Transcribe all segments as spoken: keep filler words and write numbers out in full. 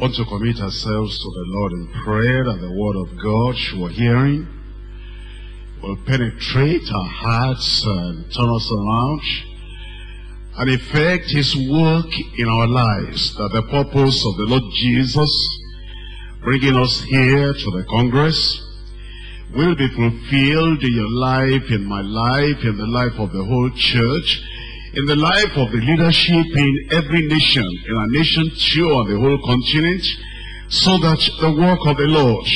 ought to commit ourselves to the Lord in prayer, that the word of God sure hearing will penetrate our hearts and turn us around and effect his work in our lives, that the purpose of the Lord Jesus bringing us here to the Congress will be fulfilled in your life, in my life, in the life of the whole church, in the life of the leadership in every nation, in our nation too, on the whole continent, so that the work of the Lord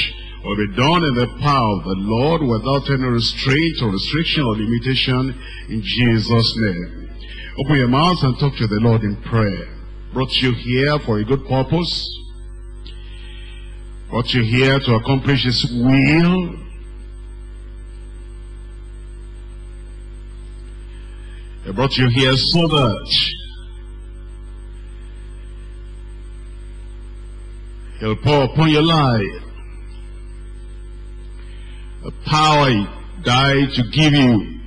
will be done in the power of the Lord without any restraint or restriction or limitation, in Jesus' name. Open your mouth and talk to the Lord in prayer. Brought you here for a good purpose. Brought you here to accomplish his will. He brought you here so that he'll pour upon your life the power he died to give you,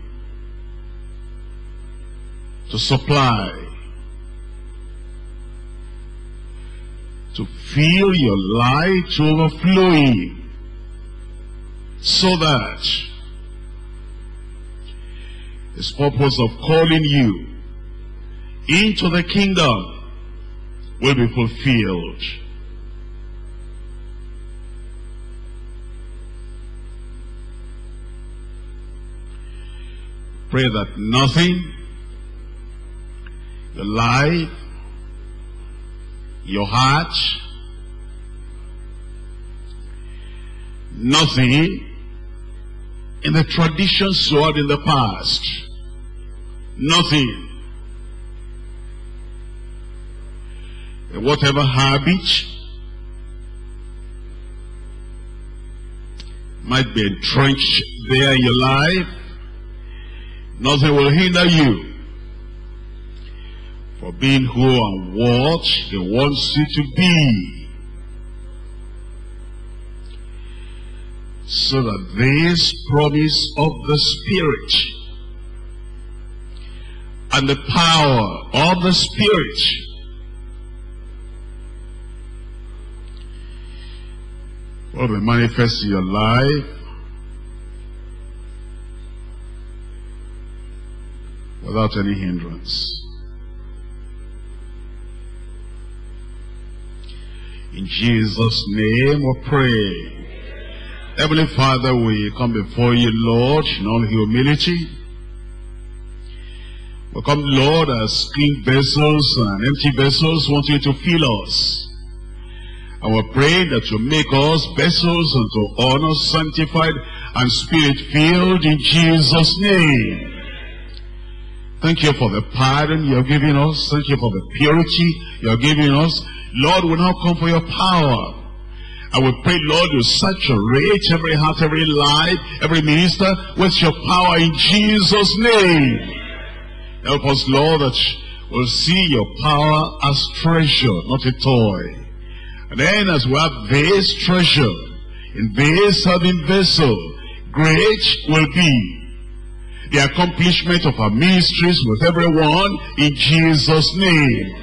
to supply, to fill your life to overflowing, so that his purpose of calling you into the kingdom will be fulfilled. Pray that nothing, your life, your heart, nothing in the traditions you had in the past, nothing in whatever habit might be entrenched there in your life, nothing will hinder you for being who and what he wants you to be, so that this promise of the Spirit and the power of the Spirit will be manifest in your life without any hindrance. In Jesus' name we pray. Heavenly Father, we come before you, Lord, in all humility. We come, Lord, as clean vessels and empty vessels, want you to fill us. And we pray that you make us vessels unto honor, sanctified, and spirit-filled, in Jesus' name. Thank you for the pardon you are giving us. Thank you for the purity you are giving us. Lord, we now come for your power. I will pray, Lord, you saturate every heart, every life, every minister with your power, in Jesus' name. Help us, Lord, that we'll see your power as treasure, not a toy. And then as we have this treasure in this serving vessel, great will be the accomplishment of our ministries with everyone, in Jesus' name.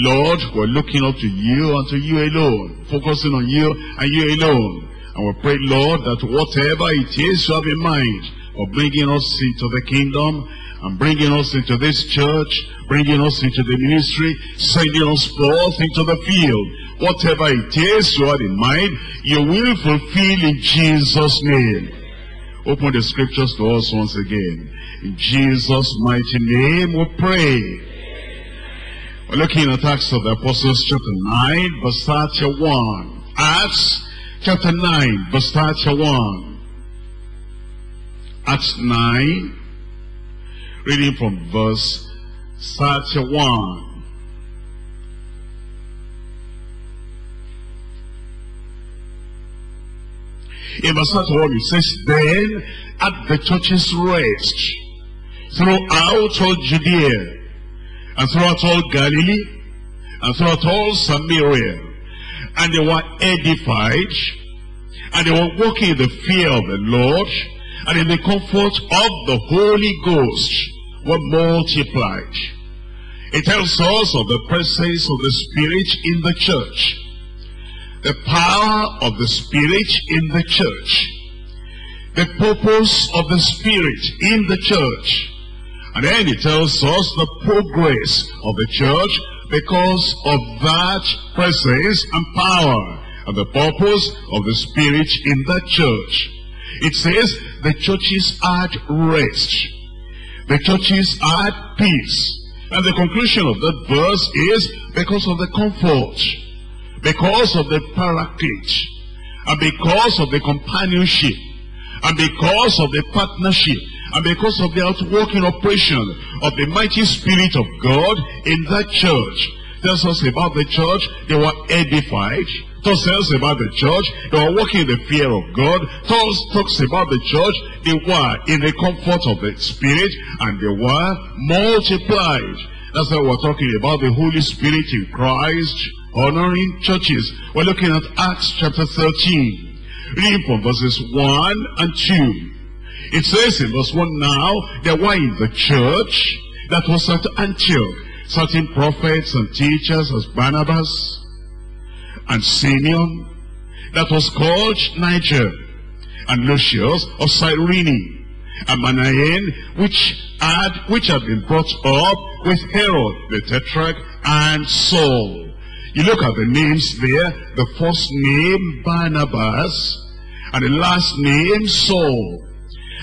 Lord, we're looking up to you and to you alone, focusing on you and you alone. And we pray, Lord, that whatever it is you have in mind for bringing us into the kingdom and bringing us into this church, bringing us into the ministry, sending us forth into the field, whatever it is you have in mind, you will fulfill, in Jesus' name. Open the scriptures to us once again. In Jesus' mighty name we pray. We're looking at Acts of the Apostles, chapter nine, verse thirty-one. Acts, chapter nine, verse thirty-one. Acts nine, reading from verse thirty-one. In verse thirty-one, it says, "Then at the churches rest throughout all Judea, and throughout all Galilee, and throughout all Samaria, and they were edified, and they were walking in the fear of the Lord, and in the comfort of the Holy Ghost were multiplied." It tells us of the presence of the Spirit in the church. the power of the Spirit in the church, the purpose of the Spirit in the church. And then he tells us the progress of the church because of that presence and power and the purpose of the Spirit in the church. It says the churches had rest, the churches had peace. And the conclusion of that verse is because of the comfort, because of the paraclete, and because of the companionship, and because of the partnership, and because of the outworking operation of the mighty Spirit of God in that church. It tells us about the church, they were edified. It tells us about the church, they were walking in the fear of God. It talks about the church, they were in the comfort of the Spirit, and they were multiplied. That's why we're talking about the Holy Spirit in Christ, honoring churches. We're looking at Acts chapter thirteen, reading from verses one and two. It says in verse one, now there were in the church that was at Antioch certain prophets and teachers, as Barnabas and Simeon, that was called Niger, and Lucius of Cyrene, and Manaen, which had which had been brought up with Herod the Tetrarch, and Saul. You look at the names there, the first name Barnabas and the last name Saul.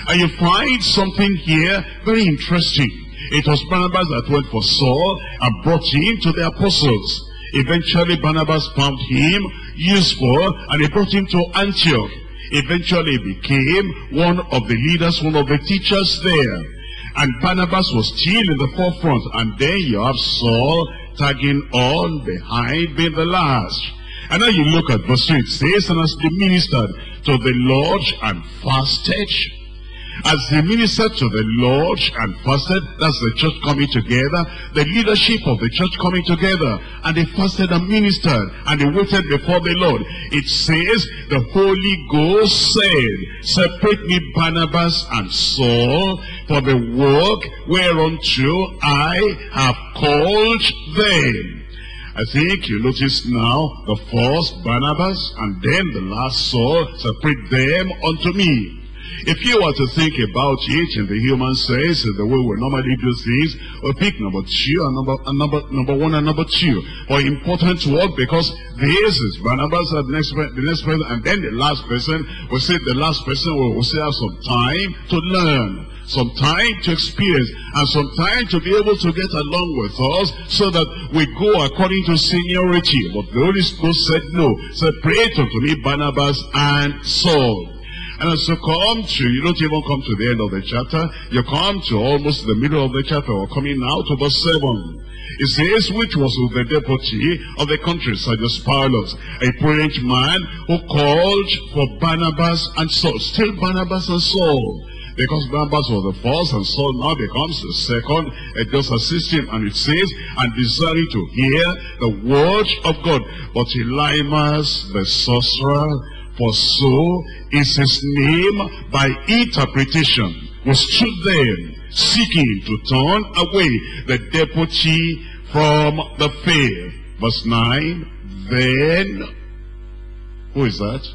And you find something here very interesting. It was Barnabas that went for Saul and brought him to the apostles. Eventually Barnabas found him useful and he brought him to Antioch. Eventually he became one of the leaders, one of the teachers there. And Barnabas was still in the forefront. And then you have Saul tagging on behind, being the last. And now you look at verse two, it says, and as they ministered to the Lord and fasted, as they ministered to the Lord and fasted, that's the church coming together, the leadership of the church coming together, and they fasted and ministered, and they waited before the Lord. It says, the Holy Ghost said, separate me Barnabas and Saul for the work whereunto I have called them. I think you notice now, the first Barnabas and then the last Saul, separate them unto me. If you were to think about it in the human sense, in the way we normally do things, we pick number two and number, and number, number one and number two for important work, because this is Barnabas and the next, the next person, and then the last person. We say the last person will still have some time to learn, some time to experience, and some time to be able to get along with us so that we go according to seniority. But the Holy Spirit said no, said separate unto me Barnabas and Saul. And as you come to, you don't even come to the end of the chapter, you come to almost the middle of the chapter, or coming now to verse seven. It says, which was with the deputy of the country, Sergius Paulus, a prudent man who called for Barnabas and Saul. Still Barnabas and Saul, because Barnabas was the first and Saul now becomes the second, and just assisting. And it says, and desiring to hear the word of God. But Elimas the sorcerer, for so is his name by interpretation, was stood them, seeking to turn away the deputy from the faith. Verse nine, then, who is that?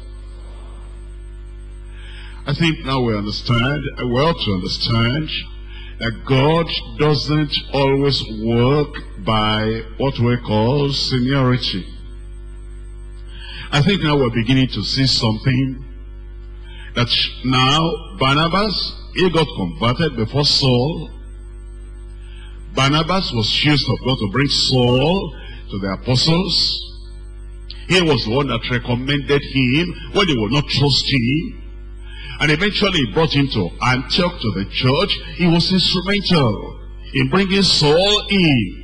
I think now we understand, we ought to understand, that God doesn't always work by what we call seniority. I think now we're beginning to see something, that now Barnabas, he got converted before Saul. Barnabas was used of God to bring Saul to the apostles. He was the one that recommended him when they would not trust him. And eventually he brought him to Antioch, to the church. He was instrumental in bringing Saul in.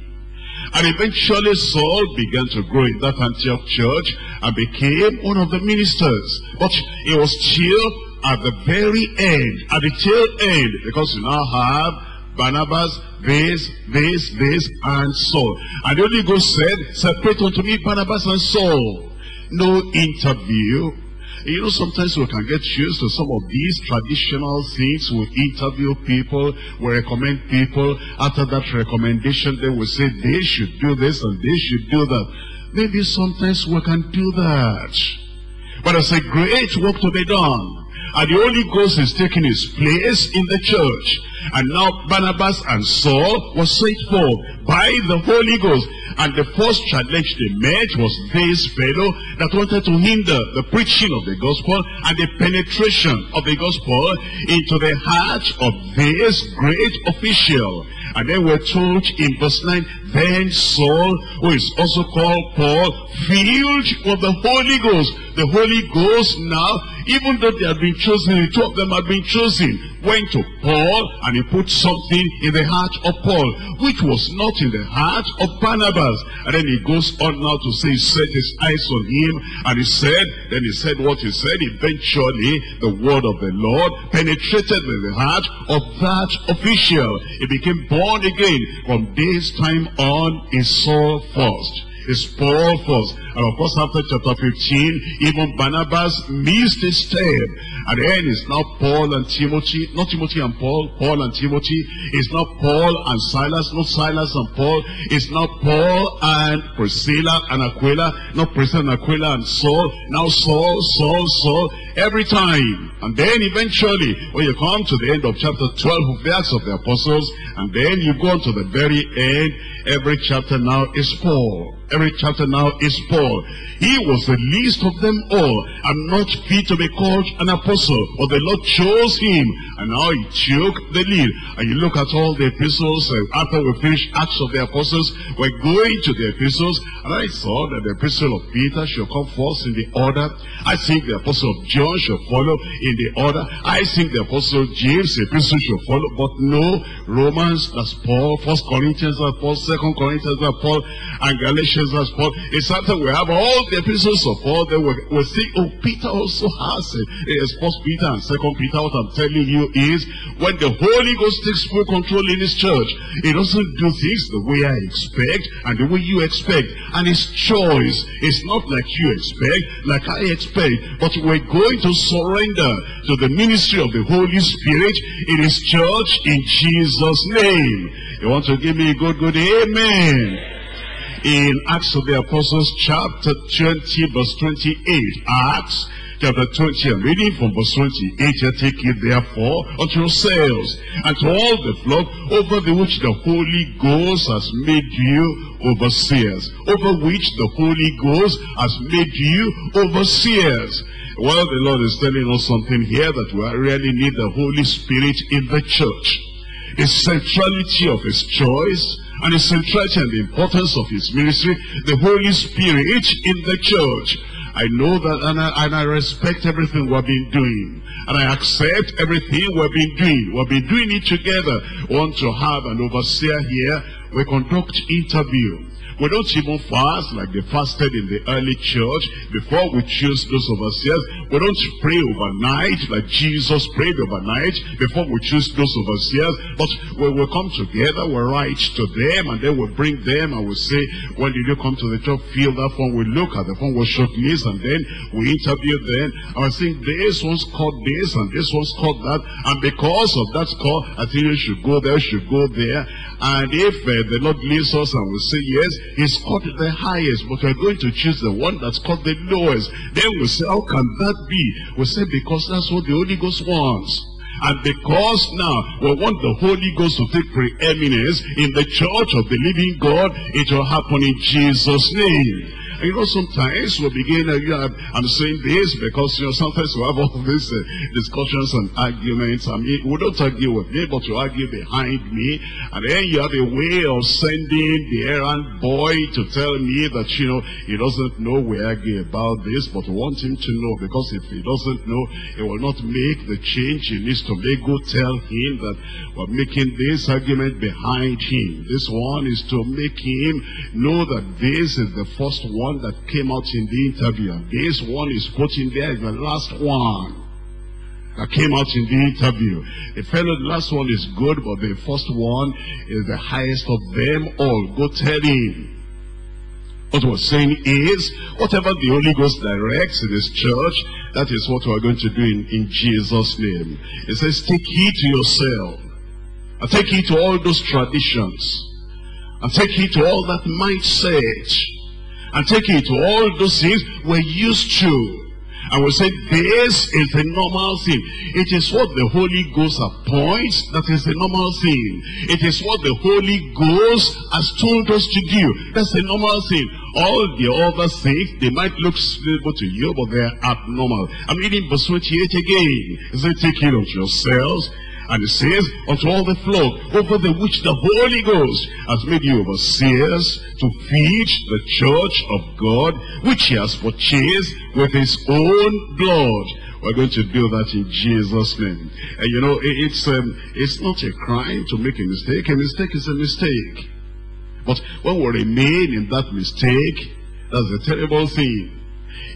And eventually Saul began to grow in that Antioch church and became one of the ministers. But he was still at the very end, at the tail end, because you now have Barnabas, this, this, this, and Saul. And the Holy Ghost said, separate unto me Barnabas and Saul. No interview. You know, sometimes we can get used to some of these traditional things. We interview people, we recommend people. After that recommendation, they will say they should do this and they should do that. Maybe sometimes we can do that. But there's a great work to be done. And the Holy Ghost is taking his place in the church. And now Barnabas and Saul were sent forth by the Holy Ghost. And the first challenge they met was this fellow that wanted to hinder the preaching of the gospel and the penetration of the gospel into the heart of this great official. And then we're told in verse nine, then Saul, who is also called Paul, filled with the Holy Ghost. The Holy Ghost now, even though they had been chosen, the two of them had been chosen, went to Paul and he put something in the heart of Paul, which was not in the heart of Barnabas. And then he goes on now to say, he set his eyes on him, and he said, then he said what he said. Eventually, the word of the Lord penetrated with the heart of that official. He became born again. From this time on, he saw first. Is Paul first. And of course, after chapter fifteen, even Barnabas missed his step. And then it's now Paul and Timothy, not Timothy and Paul, Paul and Timothy. It's now Paul and Silas, not Silas and Paul. It's now Paul and Priscilla and Aquila, not Priscilla and Aquila and Saul. Now Saul, Saul, Saul, every time. And then eventually, when you come to the end of chapter twelve of the Acts of the Apostles, and then you go on to the very end, every chapter now is Paul. Every chapter now is Paul. He was the least of them all. I'm not fit to be called an apostle, but the Lord chose him, and now he took the lead. And you look at all the epistles, and after we finish Acts of the Apostles, we're going to the epistles, and I saw that the epistle of Peter should come first in the order. I think the apostle of John should follow in the order. I think the apostle James, the epistle should follow, but no, Romans, that's Paul, First Corinthians, that's Paul, Second Corinthians, that's Paul, and Galatians. As Paul. It's after we have all the epistles of Paul, then we we'll see, oh, Peter also has it. It's First Peter and Second Peter. What I'm telling you is, when the Holy Ghost takes full control in his church, he doesn't do things the way I expect and the way you expect. And his choice is not like you expect, like I expect, but we're going to surrender to the ministry of the Holy Spirit in his church in Jesus' name. You want to give me a good, good amen? In Acts of the Apostles, chapter twenty, verse twenty-eight. Acts, chapter twenty, I'm reading from verse twenty-eight. You take it therefore unto yourselves, and to all the flock, over the which the Holy Ghost has made you overseers. Over which the Holy Ghost has made you overseers. Well, the Lord is telling us something here, that we really need the Holy Spirit in the church. The centrality of his choice, and the centrality and the importance of his ministry, the Holy Spirit in the church. I know that, and I, and I respect everything we've been doing, and I accept everything we've been doing. We've been doing it together. We want to have an overseer here. We conduct interview. We don't even fast like they fasted in the early church before we choose those overseers. We don't pray overnight like Jesus prayed overnight before we choose those overseers. But we will come together, we write to them, and then we bring them and we say, when did you come to the church? Fill that form. We look at the form, we show this, and then we interview them. And I think this one's called this and this one's called that. And because of that call, I think you should go there, you should go there. And if uh, the Lord leads us and we say yes, he's called the highest, but we're going to choose the one that's called the lowest. Then we say, how can that be? We say, because that's what the Holy Ghost wants. And because now we want the Holy Ghost to take preeminence in the church of the living God, it will happen in Jesus' name. You know, sometimes we begin, you know, I'm saying this because, you know, sometimes we have all these uh, discussions and arguments. I mean, we don't argue with me, but you argue behind me. And then you have a way of sending the errand boy to tell me that, you know, he doesn't know we argue about this, but we want him to know, because if he doesn't know, he will not make the change he needs to make. Go tell him that we're making this argument behind him. This one is to make him know that this is the first one that came out in the interview, and this one is put in there is the last one that came out in the interview. The fellow, the last one is good, but the first one is the highest of them all. Go tell him. What we're saying is, whatever the Holy Ghost directs in this church, that is what we're going to do in, in Jesus' name. It says, take heed to yourself, and take heed to all those traditions, and take heed to all that mindset. and take it to all those things we're used to. And we say this is the normal thing. It is what the Holy Ghost appoints. That is the normal thing. It is what the Holy Ghost has told us to do. That's the normal thing. All the other things, they might look suitable to you, but they are abnormal. I'm reading verse twenty-eight again. It says, take care of yourselves. And it says, unto all the flock, over the which the Holy Ghost has made you overseers, to feed the church of God, which he has purchased with his own blood. We're going to do that in Jesus' name. And you know, it's, um, it's not a crime to make a mistake. A mistake is a mistake. But when we remain in that mistake, that's a terrible thing.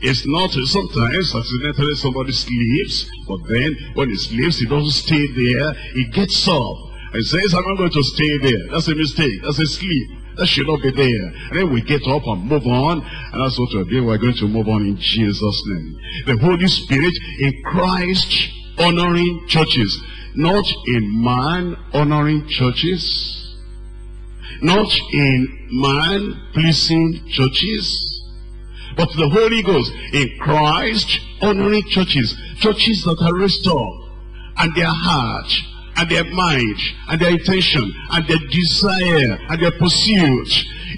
It's not, sometimes accidentally somebody sleeps, but then when he sleeps, he doesn't stay there, he gets up and says, I'm not going to stay there. That's a mistake, that's a sleep, that should not be there. And then we get up and move on, and that's what we're doing. We're going to move on in Jesus' name. The Holy Spirit in Christ honoring churches, not in man honoring churches, not in man pleasing churches, but the Holy Ghost in Christ honoring churches, churches that are restored, and their heart, and their mind, and their intention, and their desire, and their pursuit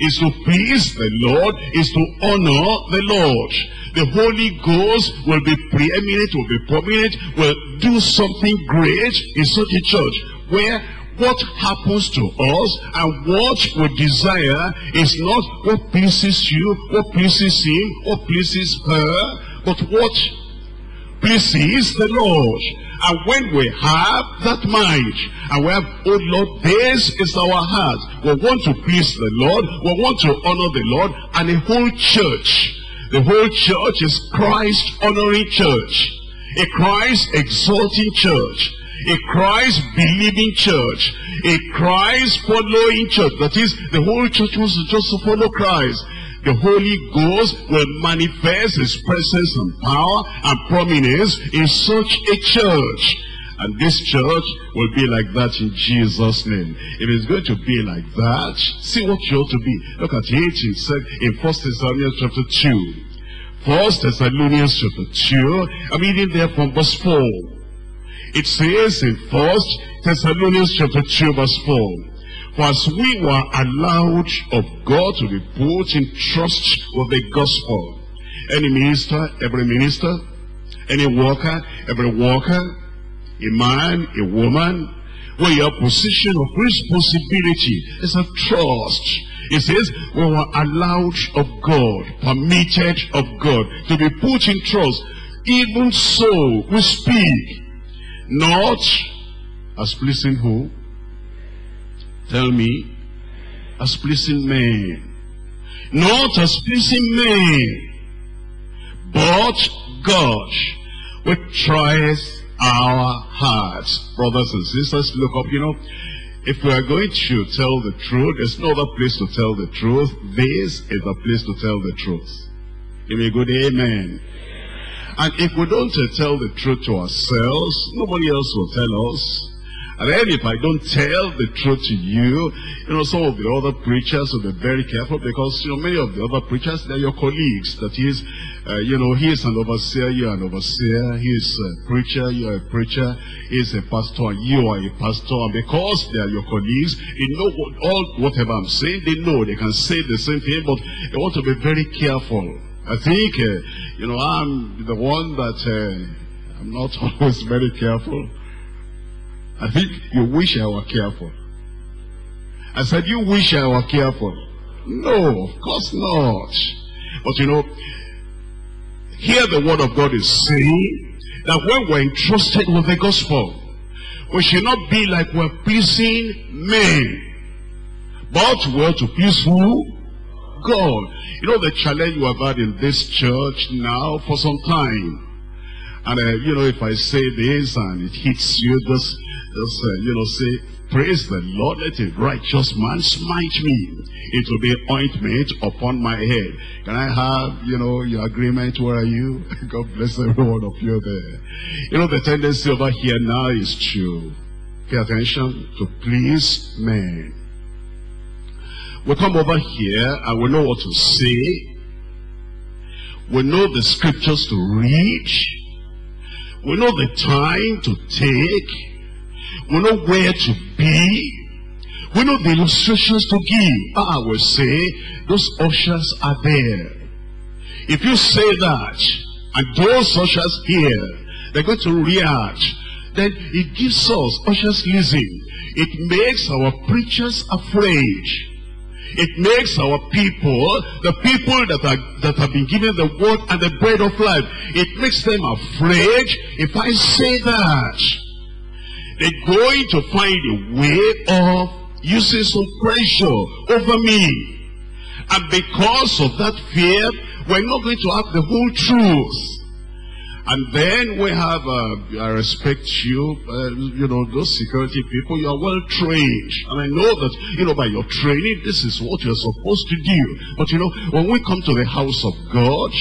is to please the Lord, is to honor the Lord. The Holy Ghost will be preeminent, will be prominent, will do something great in such a church, where what happens to us and what we desire is not what pleases you, what pleases him, what pleases her, but what pleases the Lord. And when we have that mind, and we have, oh Lord, this is our heart. We want to please the Lord, we want to honor the Lord, and the whole church, the whole church is Christ-honoring church, a Christ-exalting church, a Christ-believing church, a Christ-following church. That is, the whole church wants to just follow Christ. The Holy Ghost will manifest his presence and power and prominence in such a church. And this church will be like that in Jesus' name. If it's going to be like that, see what you ought to be. Look at it in First Thessalonians chapter two. First Thessalonians chapter two, I'm reading there from verse four. It says in First Thessalonians chapter two verse four, for as we were allowed of God to be put in trust with the gospel, any minister, every minister, any worker, every worker, a man, a woman, were your position of responsibility is a trust. It says, we were allowed of God, permitted of God, to be put in trust. Even so, we speak. Not as pleasing who? Tell me. As pleasing men. Not as pleasing men, but God, which tries our hearts. Brothers and sisters, look up, you know, if we are going to tell the truth, there's no other place to tell the truth. This is the place to tell the truth. Give me a good amen. And if we don't uh, tell the truth to ourselves, nobody else will tell us. And then if I don't tell the truth to you, you know, some of the other preachers will be very careful, because, you know, many of the other preachers, they're your colleagues. That is, uh, you know, he is an overseer, you are an overseer. He is a preacher, you are a preacher. He is a pastor, and you are a pastor. And because they are your colleagues, they know what, all whatever I'm saying, they know. They can say the same thing, but they want to be very careful. I think, uh, you know, I'm the one that uh, I'm not always very careful. I think you wish I were careful. I said, you wish I were careful. No, of course not. But you know, here the word of God is saying that when we're entrusted with the gospel, we should not be like we're pleasing men, but we're to please who? God. You know the challenge we have had in this church now for some time, and uh, you know, if I say this and it hits you, just, just uh, you know, say, praise the Lord, let a righteous man smite me, it will be ointment upon my head. Can I have, you know, your agreement? Where are you? God bless every one of you there. You know, the tendency over here now is to pay attention to please men. We come over here and we know what to say, We know the scriptures to read. We know the time to take. We know where to be. We know the illustrations to give. I will say, those ushers are there. If you say that, and those ushers here, they're going to react, then it gives us, ushers listen. It makes our preachers afraid. It makes our people, the people that are that have been given the word and the bread of life, it makes them afraid. If I say that, they're going to find a way of using some pressure over me. And because of that fear, we're not going to have the whole truth. And then we have, uh, I respect you, uh, you know, those security people, you are well trained. And I know that, you know, by your training, this is what you're supposed to do. But you know, when we come to the house of God,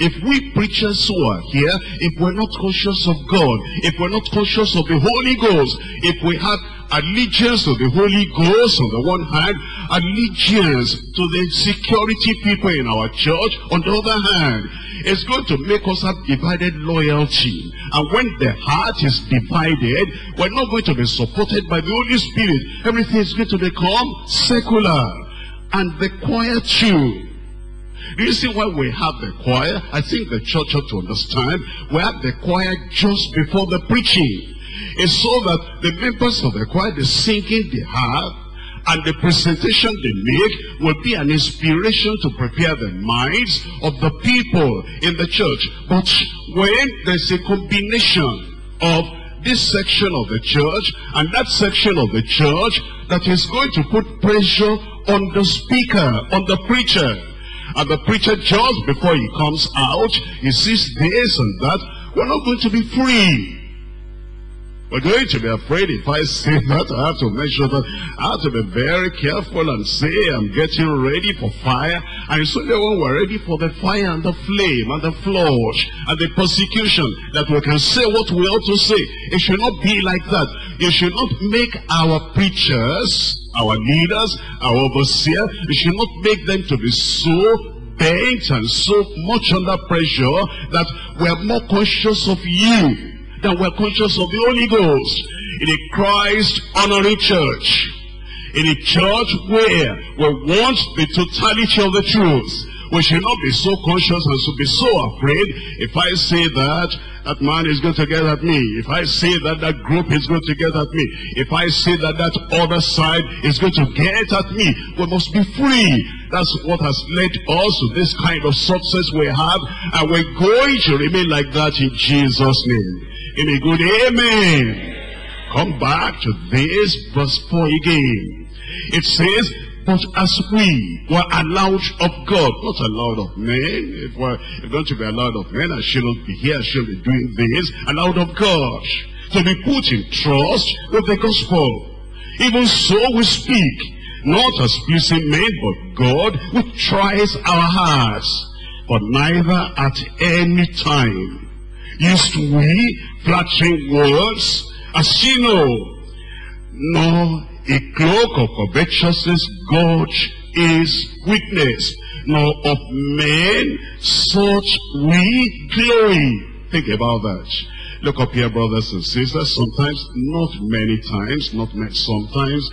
if we preachers who are here, if we're not conscious of God, if we're not conscious of the Holy Ghost, if we have allegiance to the Holy Ghost on the one hand, allegiance to the security people in our church on the other hand, it's going to make us have divided loyalty. And when the heart is divided, we're not going to be supported by the Holy Spirit. Everything is going to become secular. And the choir too. The reason why we have the choir, I think the church ought to understand, we have the choir just before the preaching. It's so that the members of the choir, the singing they have, and the presentation they make will be an inspiration to prepare the minds of the people in the church. But when there's a combination of this section of the church and that section of the church that is going to put pressure on the speaker, on the preacher, and the preacher just before he comes out, he sees this and that, we're not going to be free. We're going to be afraid. If I say that, I have to make sure that I have to be very careful and say I'm getting ready for fire. And so when we're ready for the fire and the flame and the flood and the persecution, that we can say what we ought to say. It should not be like that. You should not make our preachers, our leaders, our overseers, you should not make them to be so bent and so much under pressure that we are more conscious of you than we are conscious of the Holy Ghost. In a Christ-honoring church, in a church where we want the totality of the truth, we should not be so conscious and should be so afraid. If I say that, that man is going to get at me. If I say that, that group is going to get at me. If I say that, that other side is going to get at me. We must be free. That's what has led us to this kind of success we have. And we're going to remain like that in Jesus' name. In a good amen. Come back to this verse four again. It says, but as we were allowed of God, not allowed of men. If we're going to be allowed of men, I shouldn't be here, I shouldn't be doing this. Allowed of God to be put in trust with the gospel. Even so we speak, not as pleasing men, but God who tries our hearts. But neither at any time used we flattering words, as you know, nor a cloak of covetousness, God is witness, nor of men such we glory. Think about that. Look up here, brothers and sisters. Sometimes, not many times, not many, sometimes,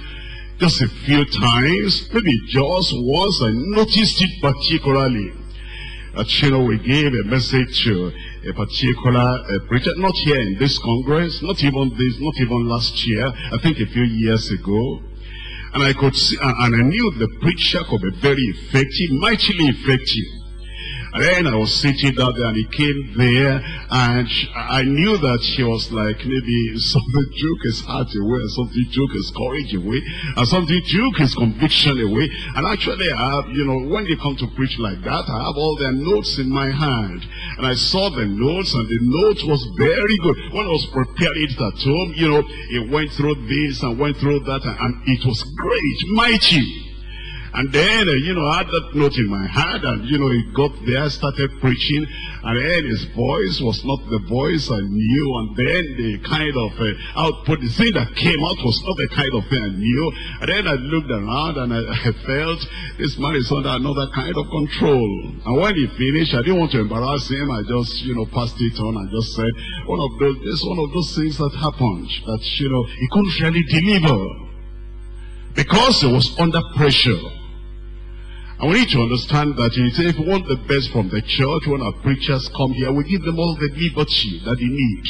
just a few times, maybe just once. I noticed it particularly. That, you know, we gave a message to a particular uh, preacher, not here in this Congress, not even this, not even last year, I think a few years ago. And I could see, uh, and I knew the preacher could be very effective, mightily effective. And then I was sitting down there and he came there, and I knew that he was like, maybe something took his heart away, something took his courage away, and something took his conviction away. And actually, I have, you know, when they come to preach like that, I have all their notes in my hand. And I saw the notes, and the note was very good. When I was preparing it at home, you know, it went through this and went through that, and, and it was great, mighty. And then, you know, I had that note in my heart, and, you know, he got there, started preaching, and then his voice was not the voice I knew, and then the kind of uh, output, the thing that came out was not the kind of thing I knew. And then I looked around, and I, I felt this man is under another kind of control. And when he finished, I didn't want to embarrass him. I just, you know, passed it on and just said, one of those, it's one of those things that happened, that, you know, he couldn't really deliver, because it was under pressure. And we need to understand that if we want the best from the church, when our preachers come here, we give them all the liberty that they need.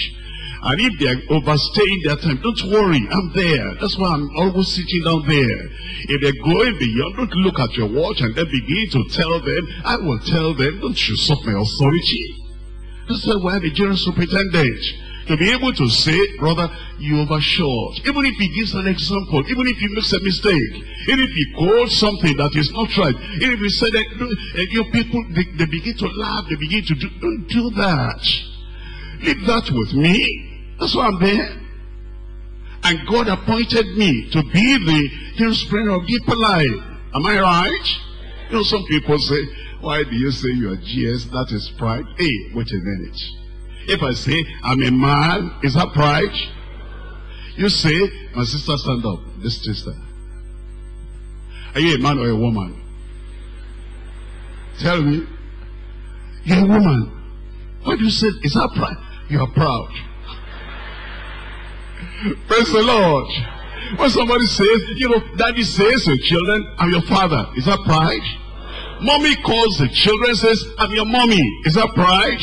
And if they are overstaying their time, don't worry, I'm there. That's why I'm always sitting down there. If they're going beyond, don't look at your watch and then begin to tell them. I will tell them, don't use up my authority. That's why the general superintendent, to be able to say, brother, you overshot. Even if he gives an example, even if he makes a mistake, even if he calls something that is not right, even if he said that uh, your people, they, they begin to laugh, they begin to do, don't do that. Leave that with me. That's why I'm there. And God appointed me to be the hillspringer of deeper life. Am I right? You know, some people say, why do you say you are G S? That is pride. Hey, wait a minute. If I say, I'm a man, is that pride? You say, my sister, stand up. This sister. Are you a man or a woman? Tell me. You're a woman. Why do you say, is that pride? You are proud. Praise the Lord. When somebody says, you know, daddy says to children, I'm your father. Is that pride? Mommy calls the children, says, I'm your mommy. Is that pride?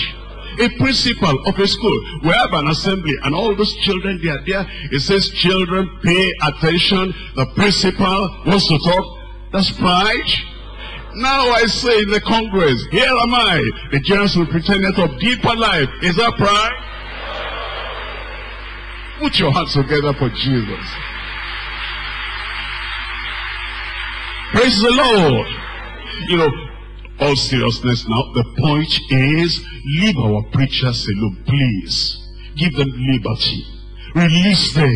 A principal of a school, we have an assembly, and all those children, they are there. It says, children, pay attention. The principal wants to talk. That's pride. Now I say in the Congress, here am I, the general superintendent of deeper life. Is that pride? Put your hands together for Jesus. Praise the Lord. You know, all seriousness now, the point is, leave our preachers alone, please. Give them liberty. Release them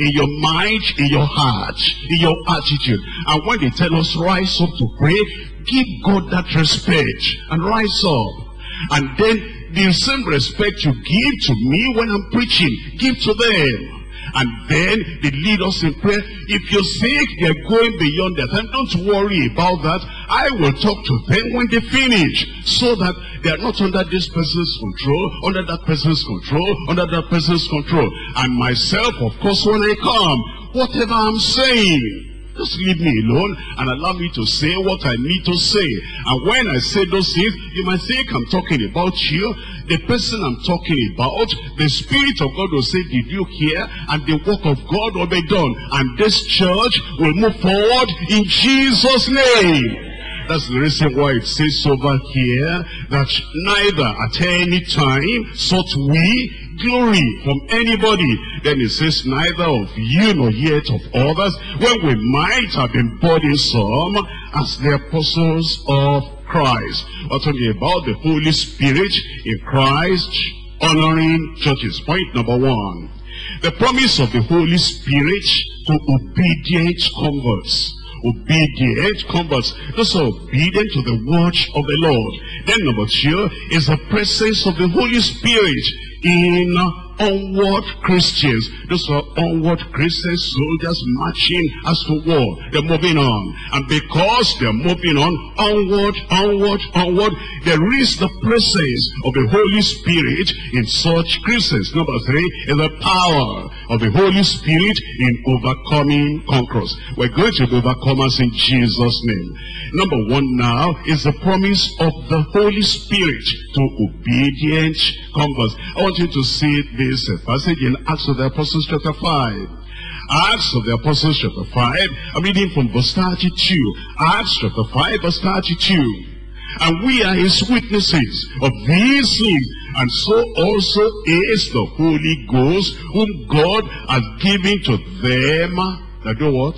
in your mind, in your heart, in your attitude. And when they tell us, rise up to pray, give God that respect and rise up. And then the same respect you give to me when I'm preaching, give to them. And then they lead us in prayer. If you think they're going beyond their time, don't worry about that. I will talk to them when they finish, so that they are not under this person's control, under that person's control, under that person's control. And myself, of course, when I come, whatever I'm saying, just leave me alone and allow me to say what I need to say. And when I say those things, you might think I'm talking about you. The person I'm talking about, the Spirit of God will say, did you hear? And the work of God will be done. And this church will move forward in Jesus' name. That's the reason why it says over here that neither at any time sought we glory from anybody. Then it says neither of you nor yet of others, when we might have been burdened some as the apostles of Christ. We're talking about the Holy Spirit in Christ honoring churches. Point number one, the promise of the Holy Spirit to obedient converts. Obedient converts, those are obedient to the word of the Lord. Then number two is the presence of the Holy Spirit in onward Christians. Those are onward Christian soldiers marching as to war. They're moving on. And because they're moving on, onward, onward, onward, there is the presence of the Holy Spirit in such Christians. Number three is the power of the Holy Spirit in overcoming conquerors. We're going to be overcomers in Jesus' name. Number one now is the promise of the Holy Spirit to obedient converts. I want you to see the This passage in Acts of the Apostles chapter five. Acts of the Apostles chapter five. I'm reading from verse thirty-two. Acts chapter five verse thirty-two. And we are his witnesses of these things, and so also is the Holy Ghost, whom God has given to them that do what?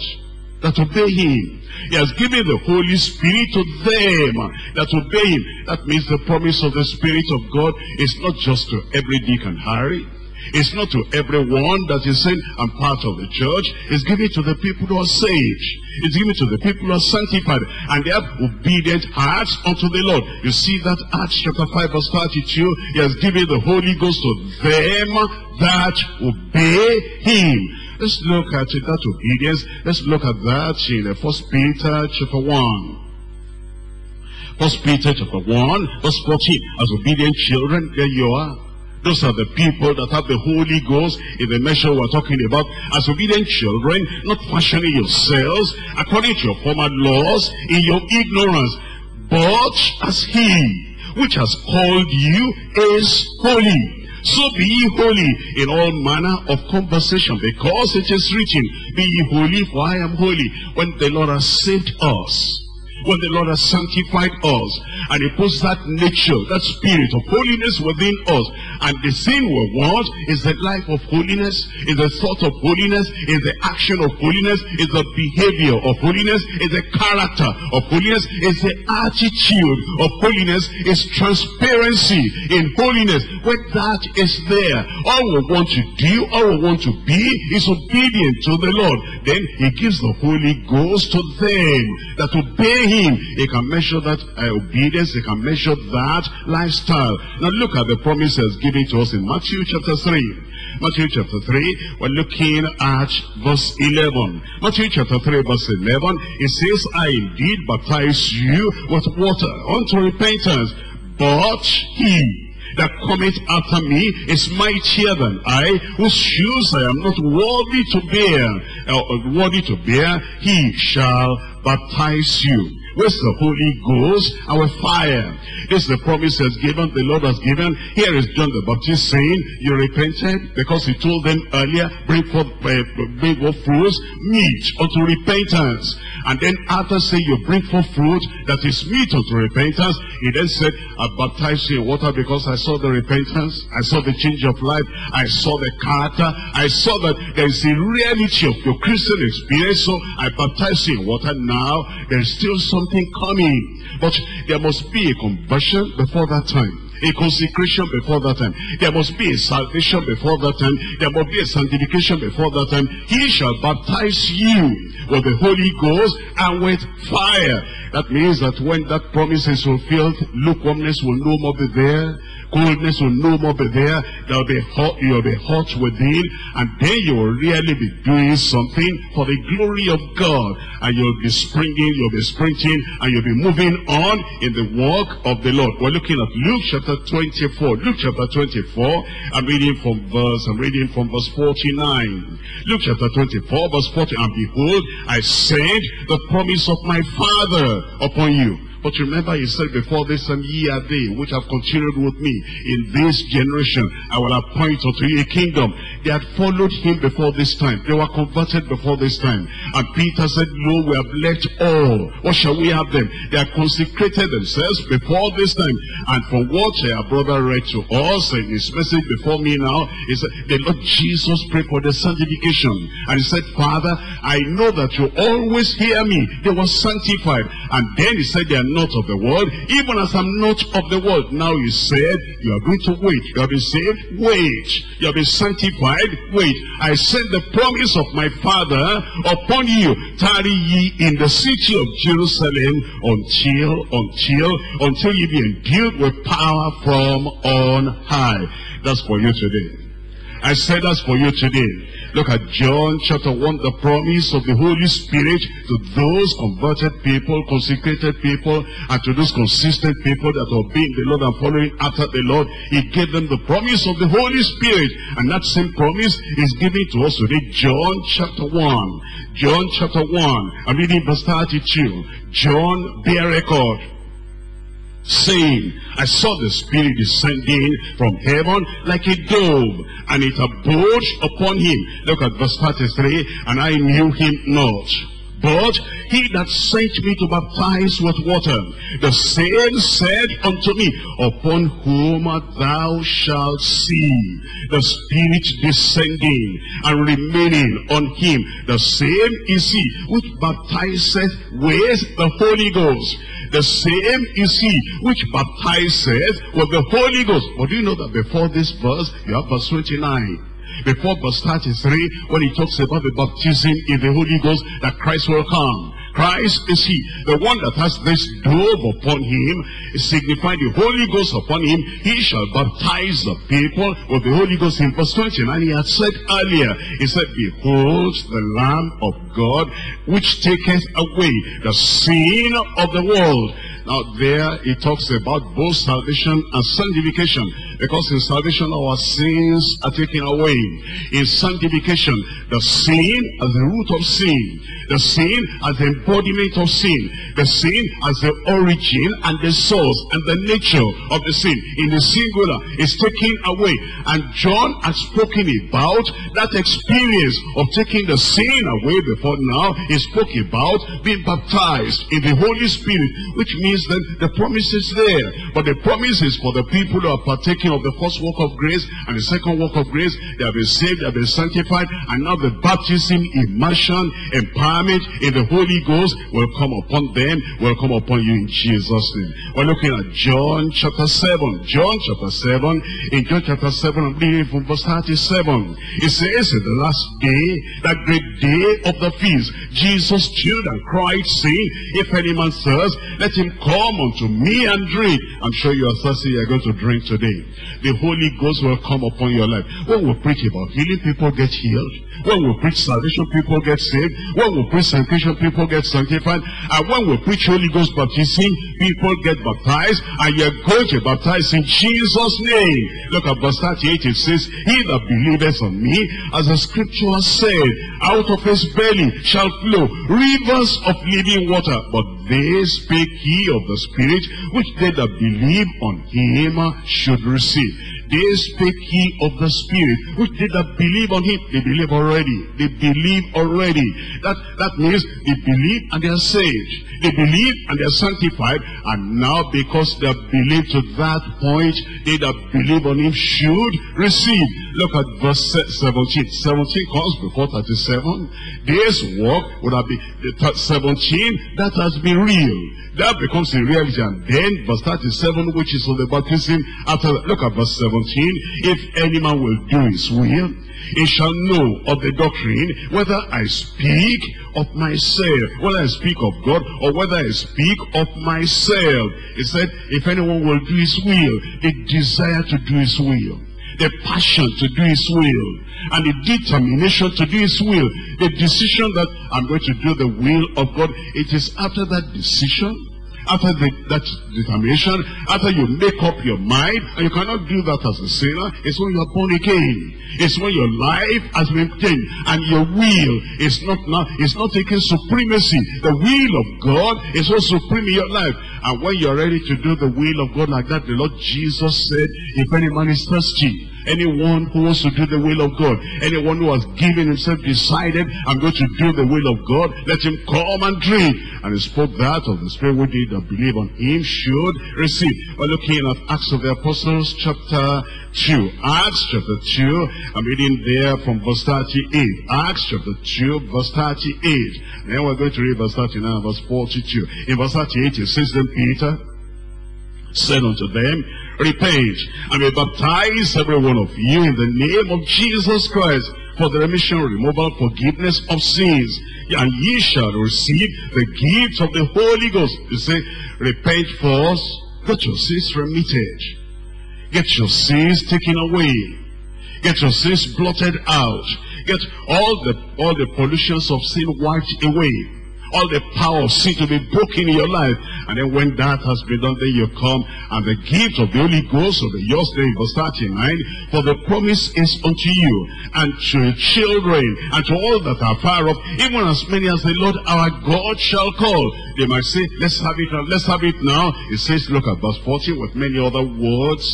That obey him. He has given the Holy Spirit to them that obey him. That means the promise of the Spirit of God is not just to every Dick and Harry. It's not to everyone that is saying, I'm part of the church. It's given to the people who are saved. It's given to the people who are sanctified. And they have obedient hearts unto the Lord. You see that Acts chapter five verse thirty-two. He has given the Holy Ghost to them that obey Him. Let's look at it, that obedience. Let's look at that in First Peter chapter one. First Peter chapter one, verse fourteen. As obedient children, there you are. Those are the people that have the Holy Ghost in the measure we're talking about. As obedient children, not fashioning yourselves according to your former laws in your ignorance, but as He which has called you is holy. So be ye holy in all manner of conversation, because it is written, be ye holy, for I am holy. When the Lord has saved us, when the Lord has sanctified us, and He puts that nature, that spirit of holiness within us, and the thing we want is the life of holiness, is the thought of holiness, is the action of holiness, is the behavior of holiness, is the character of holiness, is the attitude of holiness, is transparency in holiness. When that is there, all we want to do, all we want to be, is obedient to the Lord. Then He gives the Holy Ghost to them that obey Him. He can measure that uh, obedience. He can measure that lifestyle. Now look at the promises given to us in Matthew chapter three. Matthew chapter three, we're looking at verse eleven. Matthew chapter three, verse eleven, it says, I indeed baptize you with water unto repentance, but He that cometh after me is mightier than I, whose shoes I am not worthy to bear. Uh, worthy to bear, He shall baptize you with the Holy Ghost and with fire. This is the promise has given, the Lord has given. Here is John the Baptist saying, you repented, because He told them earlier, bring forth, uh, bring forth fruits, meat unto repentance. And then after saying, you bring forth fruit that is meat unto repentance, He then said, I baptize you in water because I saw the repentance, I saw the change of life, I saw the character, I saw that there is the reality of your Christian experience. So I baptize you in water now. There is still some something coming, but there must be a conversion before that time, a consecration before that time. There must be a salvation before that time. There must be a sanctification before that time. He shall baptize you with the Holy Ghost and with fire. That means that when that promise is fulfilled, lukewarmness will no more be there. Coldness will no more be there. There will be hot, you will be hot within, and then you will really be doing something for the glory of God. And you'll be springing, you'll be sprinting, and you'll be moving on in the work of the Lord. We're looking at Luke chapter twenty-four. Luke chapter twenty-four. I'm reading from verse. I'm reading from verse forty-nine. Luke chapter twenty-four, verse forty. And behold, I send the promise of my Father upon you. But remember, He said before this time, ye are they which have continued with me in this generation. I will appoint unto you a kingdom. They had followed Him before this time. They were converted before this time. And Peter said, lo, we have left all. What shall we have then? They had consecrated themselves before this time. And from what our brother read to us in his message before me now, is the Lord Jesus prayed for their sanctification. And He said, Father, I know that you always hear me. They were sanctified. And then He said, they are not of the world, even as I'm not of the world. Now He said, you are going to wait. You have been saved, wait. You have been sanctified, wait. I send the promise of my Father upon you. Tarry ye in the city of Jerusalem until, until, until ye be endued with power from on high. That's for you today. I said that's for you today. Look at John chapter one, the promise of the Holy Spirit to those converted people, consecrated people, and to those consistent people that are obeying the Lord and following after the Lord. He gave them the promise of the Holy Spirit, and that same promise is given to us today. John chapter one. John chapter one. I'm reading verse thirty-two. John bear record, saying, I saw the Spirit descending from heaven like a dove, and it abode upon Him. Look at verse thirty-three. And I knew Him not, But he that sent me to baptize with water, the same said unto me, Upon whom thou shalt see the Spirit descending and remaining on him, the same is he which baptizeth with the Holy Ghost. The same is he which baptizeth with the Holy Ghost. But do you know that before this verse, you have verse twenty-nine? Before verse thirty-three, when he talks about the baptism in the Holy Ghost, that Christ will come. Christ is he, the one that has this dove upon him, signifying the Holy Ghost upon him. He shall baptize the people with the Holy Ghost. In verse twenty-nine, he had said earlier, he said, Behold the Lamb of God, which taketh away the sin of the world. Now there he talks about both salvation and sanctification, because in salvation our sins are taken away. In sanctification, the sin as the root of sin, the sin as the embodiment of sin, the sin as the origin and the source and the nature of the sin, in the singular, is taken away. And John has spoken about that experience of taking the sin away. Before now, he spoke about being baptized in the Holy Spirit, which means that the promise is there, but the promise is for the people who are partaking of the first work of grace and the second work of grace. They have been saved, they have been sanctified, and now the baptism, immersion, empowerment in the Holy Ghost will come upon them, will come upon you in Jesus' name. We're looking at John chapter seven. John chapter seven. In John chapter seven, I'm reading from verse thirty-seven. It says, in the last day, that great day of the feast, Jesus stood and cried, saying, If any man thirst, let him come unto me and drink. I'm sure you are thirsty, you are going to drink today. The Holy Ghost will come upon your life. When we preach about healing, people get healed. When we preach salvation, people get saved. When we preach sanctification, people get sanctified. And when we preach Holy Ghost baptism, people get baptized. And you are going to baptize in Jesus' name. Look at verse thirty-eight. It says, He that believeth on me, as the scripture has said, out of his belly shall flow rivers of living water. But they spake ye of the Spirit, which they that believe on him should receive. They spake ye of the Spirit, which they that believe on him. They believe already. They believe already. That, that means they believe and they are saved. They believe and they are sanctified. And now, because they have believed to that point, they that believe on him should receive. Look at verse seventeen. seventeen comes before thirty-seven. This work would have been seventeen that has been real. That becomes a reality. And then verse thirty-seven, which is of the baptism after that. Look at verse seventeen. If any man will do his will, he shall know of the doctrine, whether I speak of myself, whether I speak of God, or whether I speak of myself. He said, if anyone will do his will, they desire to do his will, the passion to do his will, and the determination to do his will, the decision that I'm going to do the will of God. It is after that decision, after the, that determination, after you make up your mind, and you cannot do that as a sinner. It's when you are born again. It's when your life has been changed, and your will is not now. It's not taking supremacy. The will of God is what supreme in your life. And when you are ready to do the will of God like that, the Lord Jesus said, "If any man is thirsty." Anyone who wants to do the will of God, anyone who has given himself, decided, I'm going to do the will of God, let him come and drink. And he spoke that of the Spirit which did that believe on him should receive. We're looking at Acts of the Apostles, chapter two. Acts chapter two, I'm reading there from verse thirty-eight. Acts chapter two, verse thirty-eight. Then we're going to read verse thirty-nine, verse forty-two. In verse thirty-eight, it says, Then Peter said unto them, Repent, and be baptized every one of you in the name of Jesus Christ for the remission, removal, forgiveness of sins, and ye shall receive the gift of the Holy Ghost. You say, repent first, get your sins remitted, get your sins taken away, get your sins blotted out, get all the all the pollutions of sin wiped away, all the power of sin to be broken in your life. And then when that has been done, then you come and the gift of the Holy Ghost of the yours there in verse thirty-nine, for the promise is unto you and to your children and to all that are far off, even as many as the Lord our God shall call. They might say, let's have it now, let's have it now. It says, look at verse forty, with many other words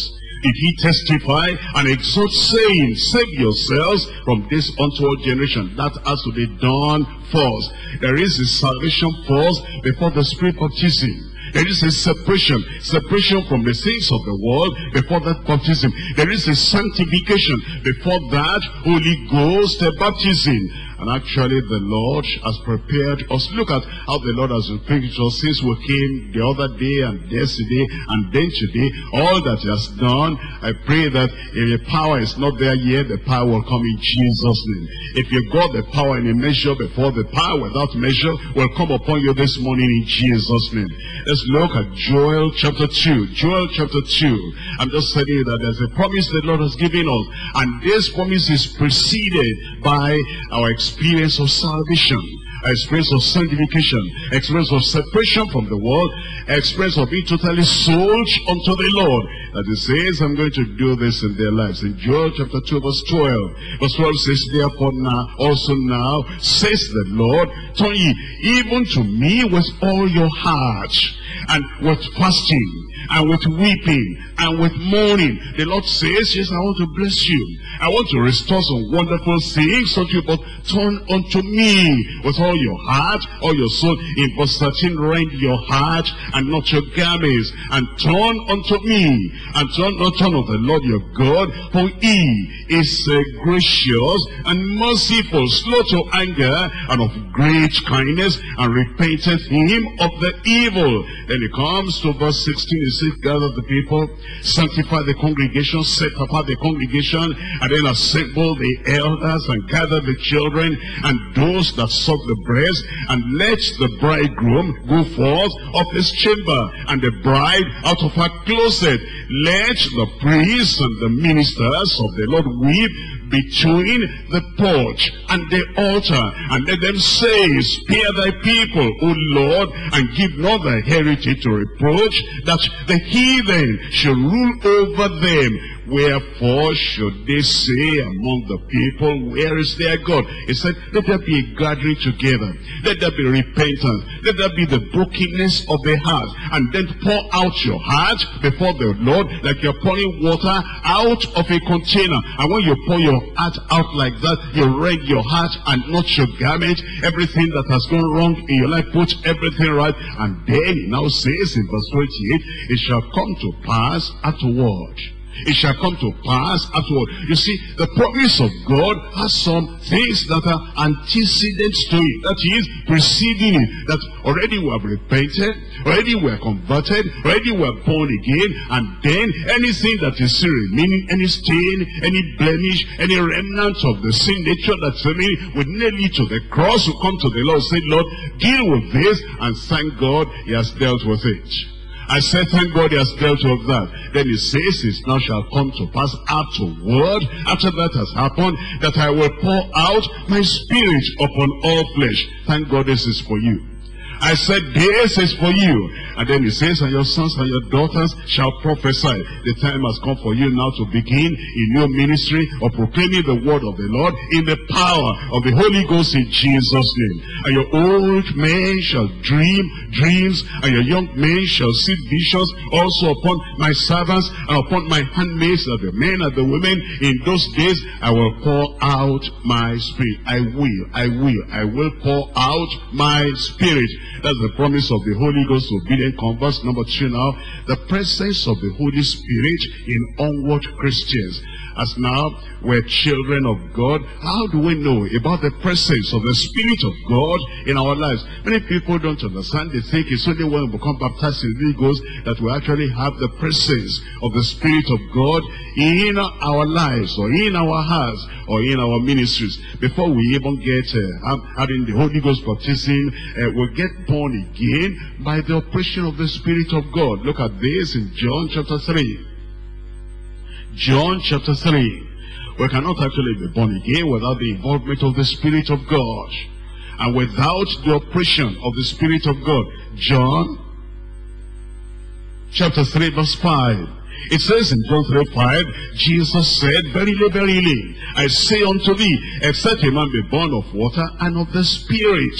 did he testify and exhort, saying, save yourselves from this untoward generation. That has to be done first. There is a salvation first before the spirit baptism. There is a separation, separation from the things of the world before that baptism. There is a sanctification before that Holy Ghost baptism. And actually the Lord has prepared us. Look at how the Lord has prepared us since we came the other day and yesterday and then today. All that he has done, I pray that if the power is not there yet, the power will come in Jesus' name. If you got the power in a measure before, the power without measure will come upon you this morning in Jesus' name. Let's look at Joel chapter two. Joel chapter two. I'm just telling you that there's a promise the Lord has given us. And this promise is preceded by our experience. Experience of salvation, experience of sanctification, experience of separation from the world, experience of being totally sold unto the Lord. That he says, I'm going to do this in their lives. In Joel chapter two, verse twelve. Verse twelve says, therefore now, also now, says the Lord, turn ye even to me with all your heart, and with fasting, and with weeping, and with mourning. The Lord says, yes, I want to bless you. I want to restore some wonderful things unto you, but turn unto me with all your heart, all your soul. In verse thirteen, rend your heart and not your garments, and turn unto me, and turn not unto the Lord your God, for he is uh, gracious and merciful, slow to anger, and of great kindness, and repenteth him of the evil. Then he comes to verse sixteen, he says, gather the people, sanctify the congregation, set apart the congregation, and then assemble the elders, and gather the children, and those that suck the breast, and let the bridegroom go forth of his chamber, and the bride out of her closet. Let the priests and the ministers of the Lord weep between the porch and the altar, and let them say, spare thy people, O Lord, and give not thy heritage to reproach, that the heathen should rule over them. Wherefore should they say among the people, where is their God? He said, let there be a gathering together, let there be repentance, let there be the brokenness of the heart, and then pour out your heart before the Lord like you're pouring water out of a container. And when you pour your heart out like that, you rend your heart and not your garment. Everything that has gone wrong in your life, put everything right. And then he now says in verse twenty-eight, it shall come to pass afterward. It shall come to pass afterward. You see, the promise of God has some things that are antecedent to it, that is, preceding it, that already we have repented, already we are converted, already we are born again, and then anything that is still remaining, any stain, any blemish, any remnant of the sin nature that's remaining, would nail it to the cross, will come to the Lord, say, Lord, deal with this, and thank God he has dealt with it. I said, thank God he has dealt with that. Then he says, it now shall come to pass afterward, after that has happened, that I will pour out my spirit upon all flesh. Thank God this is for you. I said, this is for you. And then he says, and your sons and your daughters shall prophesy. The time has come for you now to begin a new ministry of proclaiming the word of the Lord in the power of the Holy Ghost in Jesus' name. And your old men shall dream dreams, and your young men shall see visions, also upon my servants and upon my handmaids, of the men and the women. In those days I will pour out my spirit. I will, I will, I will pour out my spirit. That's the promise of the Holy Ghost, obedient converts. Number two now, the presence of the Holy Spirit in onward Christians. As now we're children of God, how do we know about the presence of the Spirit of God in our lives? Many people don't understand. They think it's only when we become baptized in the Holy Ghost that we actually have the presence of the Spirit of God in our lives, or in our hearts, or in our ministries. Before we even get uh, having the Holy Ghost baptism, uh, we'll get born again by the operation of the Spirit of God. Look at this in John chapter three. John chapter three. We cannot actually be born again without the involvement of the Spirit of God, and without the operation of the Spirit of God. John chapter three verse five. It says in John three five, Jesus said, verily, verily, I say unto thee, except a man be born of water and of the Spirit,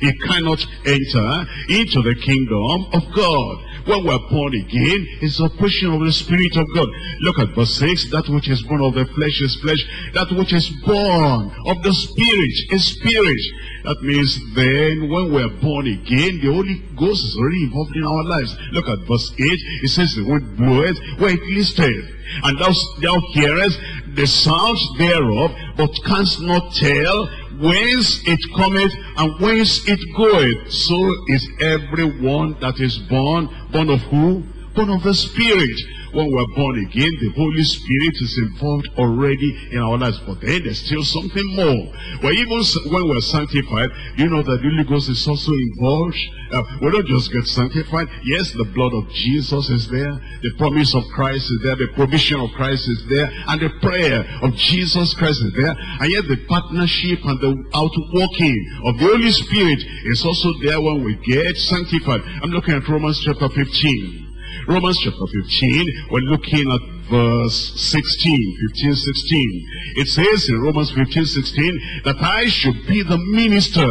he cannot enter into the kingdom of God. when we're born again, it's the operation of the Spirit of God. Look at verse six. That which is born of the flesh is flesh. That which is born of the Spirit is spirit. That means then when we're born again, the Holy Ghost is already involved in our lives. Look at verse eight. It says the wind bloweth where it listeth, and thou, thou hearest the sound thereof, but canst not tell whence it cometh and whence it goeth. So is everyone that is born. Born of who? Born of the Spirit. When we're born again, the Holy Spirit is involved already in our lives. But then there's still something more. Well, even when we're sanctified, you know that the Holy Ghost is also involved. Uh, we don't just get sanctified. Yes, the blood of Jesus is there. The promise of Christ is there. The provision of Christ is there. And the prayer of Jesus Christ is there. And yet the partnership and the outworking of the Holy Spirit is also there when we get sanctified. I'm looking at Romans chapter fifteen. Romans chapter fifteen, we're looking at verse sixteen, fifteen, sixteen. It says in Romans fifteen, sixteen, that I should be the minister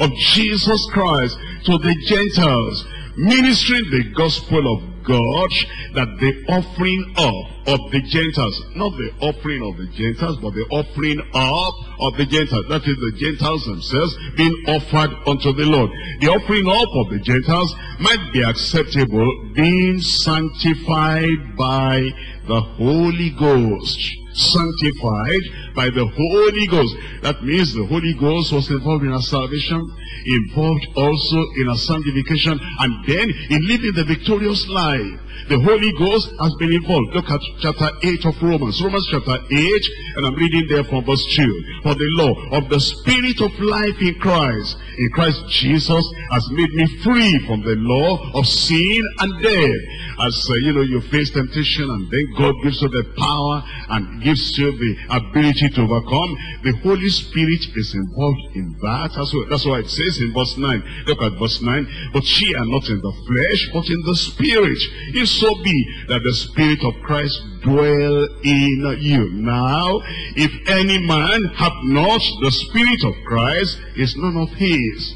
of Jesus Christ to the Gentiles, ministering the gospel of God, that the offering up of the Gentiles, not the offering of the Gentiles, but the offering up of the Gentiles, that is the Gentiles themselves being offered unto the Lord, the offering up of the Gentiles might be acceptable, being sanctified by the Holy Ghost. Sanctified by the Holy Ghost. That means the Holy Ghost was involved in our salvation, involved also in our sanctification, and then in living the victorious life. The Holy Ghost has been involved. Look at chapter eight of Romans. Romans chapter eight, and I'm reading there from verse two. For the law of the Spirit of life in Christ, in Christ Jesus, has made me free from the law of sin and death. As uh, you know, you face temptation, and then God gives you the power and gives you the ability to overcome. The Holy Spirit is involved in that as well. That's why it says in verse nine. Look at verse nine. But ye are not in the flesh, but in the Spirit, if so be that the Spirit of Christ dwell in you. Now, if any man have not the Spirit of Christ, is none of his.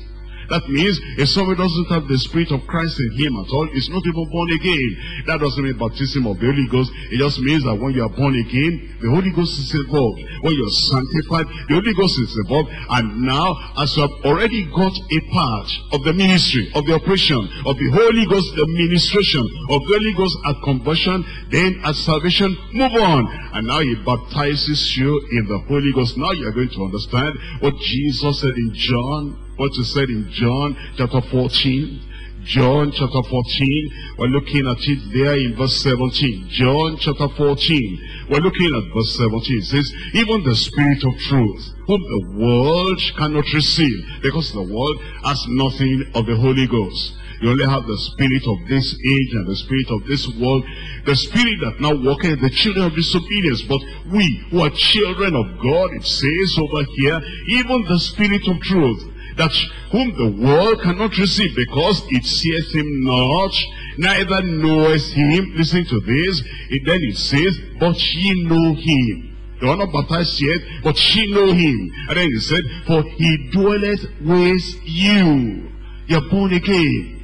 That means if someone doesn't have the Spirit of Christ in him at all, it's not even born again. That doesn't mean baptism of the Holy Ghost. It just means that when you are born again, the Holy Ghost is involved. When you are sanctified, the Holy Ghost is involved. And now, as you have already got a part of the ministry, of the operation, of the Holy Ghost, the ministration of the Holy Ghost at conversion, then at salvation, move on. And now he baptizes you in the Holy Ghost. Now you are going to understand what Jesus said in John. What is said in John chapter fourteen. John chapter fourteen, we're looking at it there in verse seventeen. John chapter fourteen, we're looking at verse seventeen. It says, even the Spirit of truth, whom the world cannot receive, because the world has nothing of the Holy Ghost. You only have the spirit of this age and the spirit of this world. The spirit that now walketh the children of disobedience. But we who are children of God, it says over here, even the Spirit of truth, that whom the world cannot receive, because it seeth him not, neither knoweth him. Listen to this. And then it says, but ye know him. They are not baptized yet, but ye know him. And then it said, for he dwelleth with you. You are born again.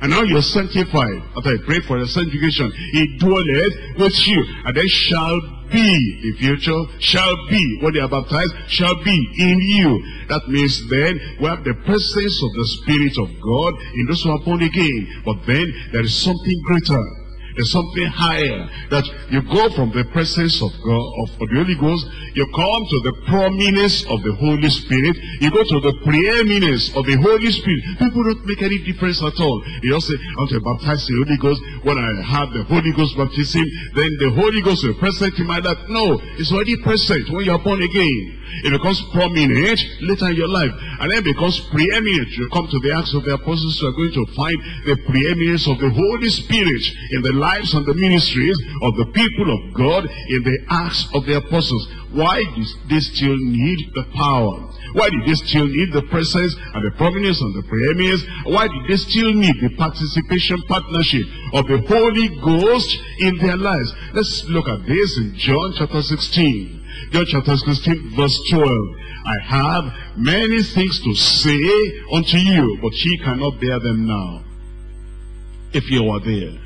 And now you are sanctified. After I pray for your sanctification, he dwelleth with you. And then shall be, the future, shall be, when they are baptized, shall be in you. That means then we have the presence of the Spirit of God in those who are born again. But then there is something greater. There's something higher, that you go from the presence of God, of the Holy Ghost, you come to the prominence of the Holy Spirit, you go to the preeminence of the Holy Spirit. People don't make any difference at all. You just say, I want to baptize the Holy Ghost. When I have the Holy Ghost baptism, then the Holy Ghost will be present in my life. No, it's already present when you are born again. It becomes prominent later in your life, and then becomes preeminent. You come to the Acts of the Apostles, you are going to find the preeminence of the Holy Spirit in the lives and the ministries of the people of God in the Acts of the Apostles. Why do they still need the power? Why do they still need the presence and the prominence and the preeminence? Why do they still need the participation, partnership of the Holy Ghost in their lives? Let's look at this in John chapter sixteen. John chapter sixteen verse twelve. I have many things to say unto you, but ye cannot bear them now. if you were there.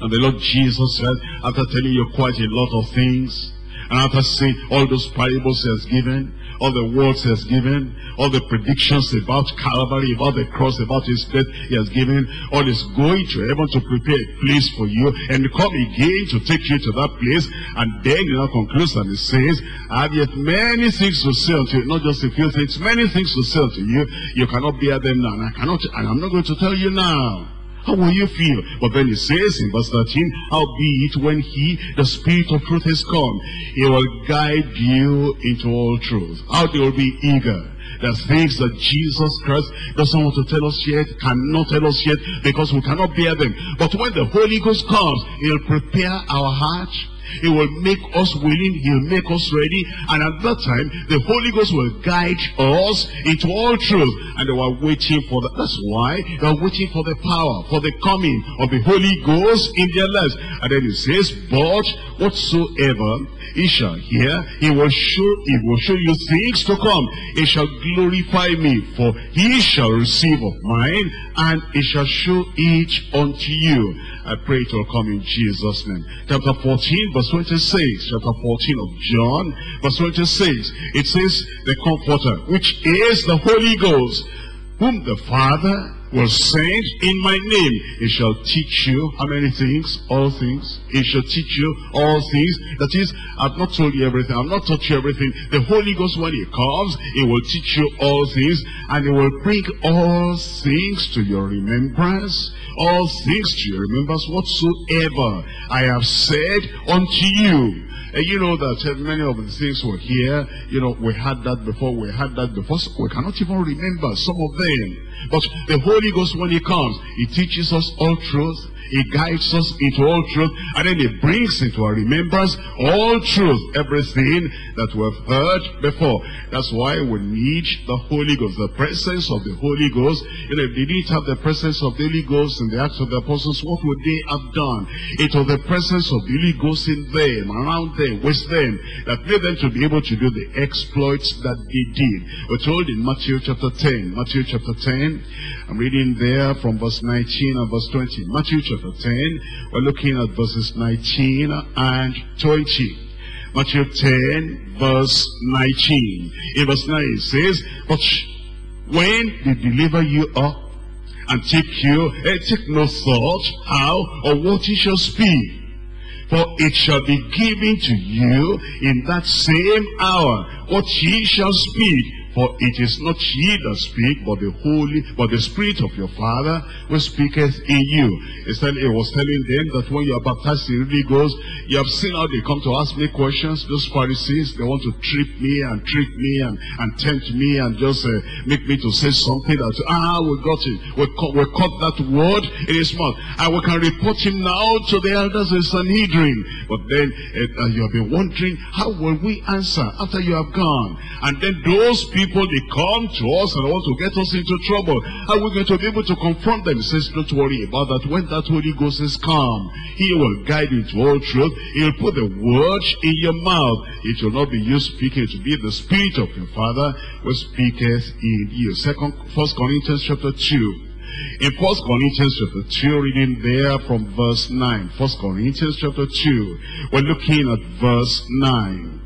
And the Lord Jesus said, after telling you quite a lot of things, and after saying all those parables he has given, all the words he has given, all the predictions about Calvary, about the cross, about his death he has given, all is going to heaven to prepare a place for you and come again to take you to that place. And then he now concludes and he says, I have yet many things to say unto you, not just a few things, many things to say unto you. You cannot bear them now, and I cannot, and I'm not going to tell you now. How will you feel? But then he says in verse thirteen, howbeit when he, the Spirit of truth, has come, he will guide you into all truth. How they will be eager. The things that Jesus Christ doesn't want to tell us yet, cannot tell us yet, because we cannot bear them. But when the Holy Ghost comes, he'll prepare our heart. He will make us willing. He'll make us ready. And at that time, the Holy Ghost will guide us into all truth. And they were waiting for that. That's why they were waiting for the power, for the coming of the Holy Ghost in their lives. And then he says, but whatsoever he shall hear, he will show, he will show you things to come. He shall glorify me, for he shall receive of mine, and he shall show it unto you. I pray it will come in Jesus' name. Chapter fourteen, verse twenty-six. Chapter fourteen of John, verse twenty-six. It says, the Comforter, which is the Holy Ghost, whom the Father will send in my name. He shall teach you how many things? All things. He shall teach you all things. That is, I've not told you everything. I've not taught you everything. The Holy Ghost, when he comes, he will teach you all things, and he will bring all things to your remembrance. All things to your remembrance whatsoever I have said unto you. And you know that many of the things were here. You know, we had that before, we had that before. So we cannot even remember some of them. But the Holy Ghost, when he comes, he teaches us all truth. He guides us into all truth. And then he brings into our remembrance all truth, everything that we have heard before. That's why we need the Holy Ghost, the presence of the Holy Ghost. You know, if they didn't have the presence of the Holy Ghost in the Acts of the Apostles, what would they have done? It was the presence of the Holy Ghost in them, around them, with them, that made them to be able to do the exploits that they did. We're told in Matthew chapter ten, Matthew chapter ten, I'm reading there from verse nineteen and verse twenty. Matthew chapter ten, we're looking at verses nineteen and twenty. Matthew ten, verse nineteen. In verse nine it says, but when they deliver you up and take you, eh, take no thought how or what you shall speak. For it shall be given to you in that same hour what ye shall speak. For it is not ye that speak, but the Holy, but the Spirit of your Father which speaketh in you. It was telling them that when you are baptized in the Holy Ghost, you have seen how they come to ask me questions. Those Pharisees, they want to trip me and trick me and, and tempt me and just uh, make me to say something that, ah, we got it. We, ca we caught that word in his mouth. And we can report him now to the elders in Sanhedrin. But then uh, you have been wondering, how will we answer after you have gone? And then those people, People, they come to us and want to get us into trouble. How are we going to be able to confront them? He says, don't worry about that. When that Holy Ghost is come, he will guide you to all truth. He will put the word in your mouth. It will not be you speaking. It will be the Spirit of your Father who speaketh in you. Second, First Corinthians chapter two. In First Corinthians chapter two, reading there from verse nine. First Corinthians chapter two. We're looking at verse nine.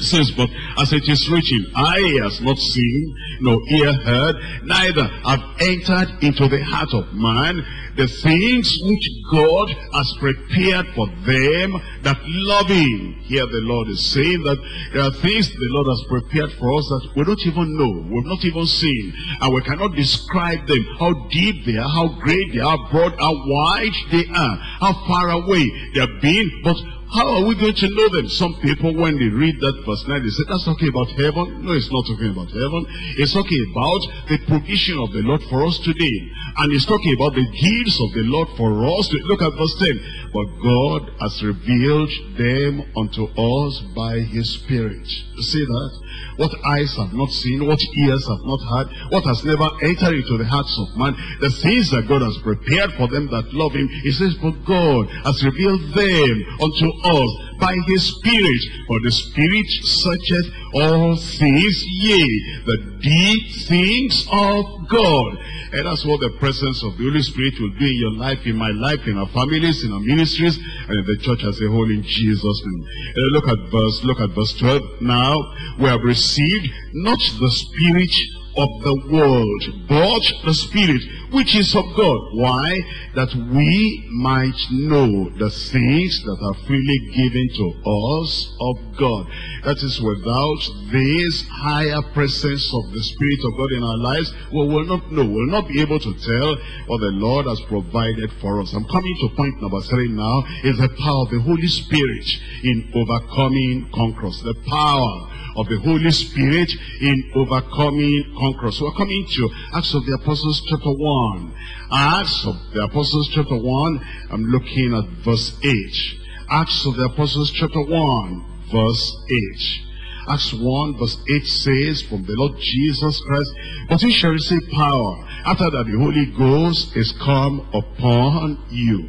It says, but as it is written, eye has not seen, no ear heard, neither have entered into the heart of man the things which God has prepared for them that love him. Here the Lord is saying that there are things the Lord has prepared for us that we don't even know, we've not even seen, and we cannot describe them, how deep they are, how great they are, broad, how wide they are, how far away they have been. But how are we going to know them? Some people, when they read that verse nine, they say, that's talking about heaven. No, it's not talking about heaven. It's talking about the provision of the Lord for us today. And it's talking about the gifts of the Lord for us. Look at verse ten. But God has revealed them unto us by his Spirit. You see that? What eyes have not seen, what ears have not heard, what has never entered into the hearts of man, the things that God has prepared for them that love him. He says, but God has revealed them unto us us by his Spirit. For the Spirit searcheth all things, yea, the deep things of God. And that's what the presence of the Holy Spirit will do in your life, in my life, in our families, in our ministries, and in the church as a whole, in Jesus' name. And look at verse, look at verse twelve. Now we have received not the Spirit of the world, but the Spirit which is of God. Why? That we might know the things that are freely given to us of God. That is, without this higher presence of the Spirit of God in our lives, we will not know, we will not be able to tell what the Lord has provided for us. I'm coming to point number three now, is the power of the Holy Spirit in overcoming conquerors. The power of the Holy Spirit in overcoming conquerors. We're coming to Acts of the Apostles chapter one. Acts of the Apostles chapter one, I'm looking at verse eight. Acts of the Apostles chapter one, verse eight. Acts one verse eight says, from the Lord Jesus Christ, but you shall receive power after that the Holy Ghost is come upon you.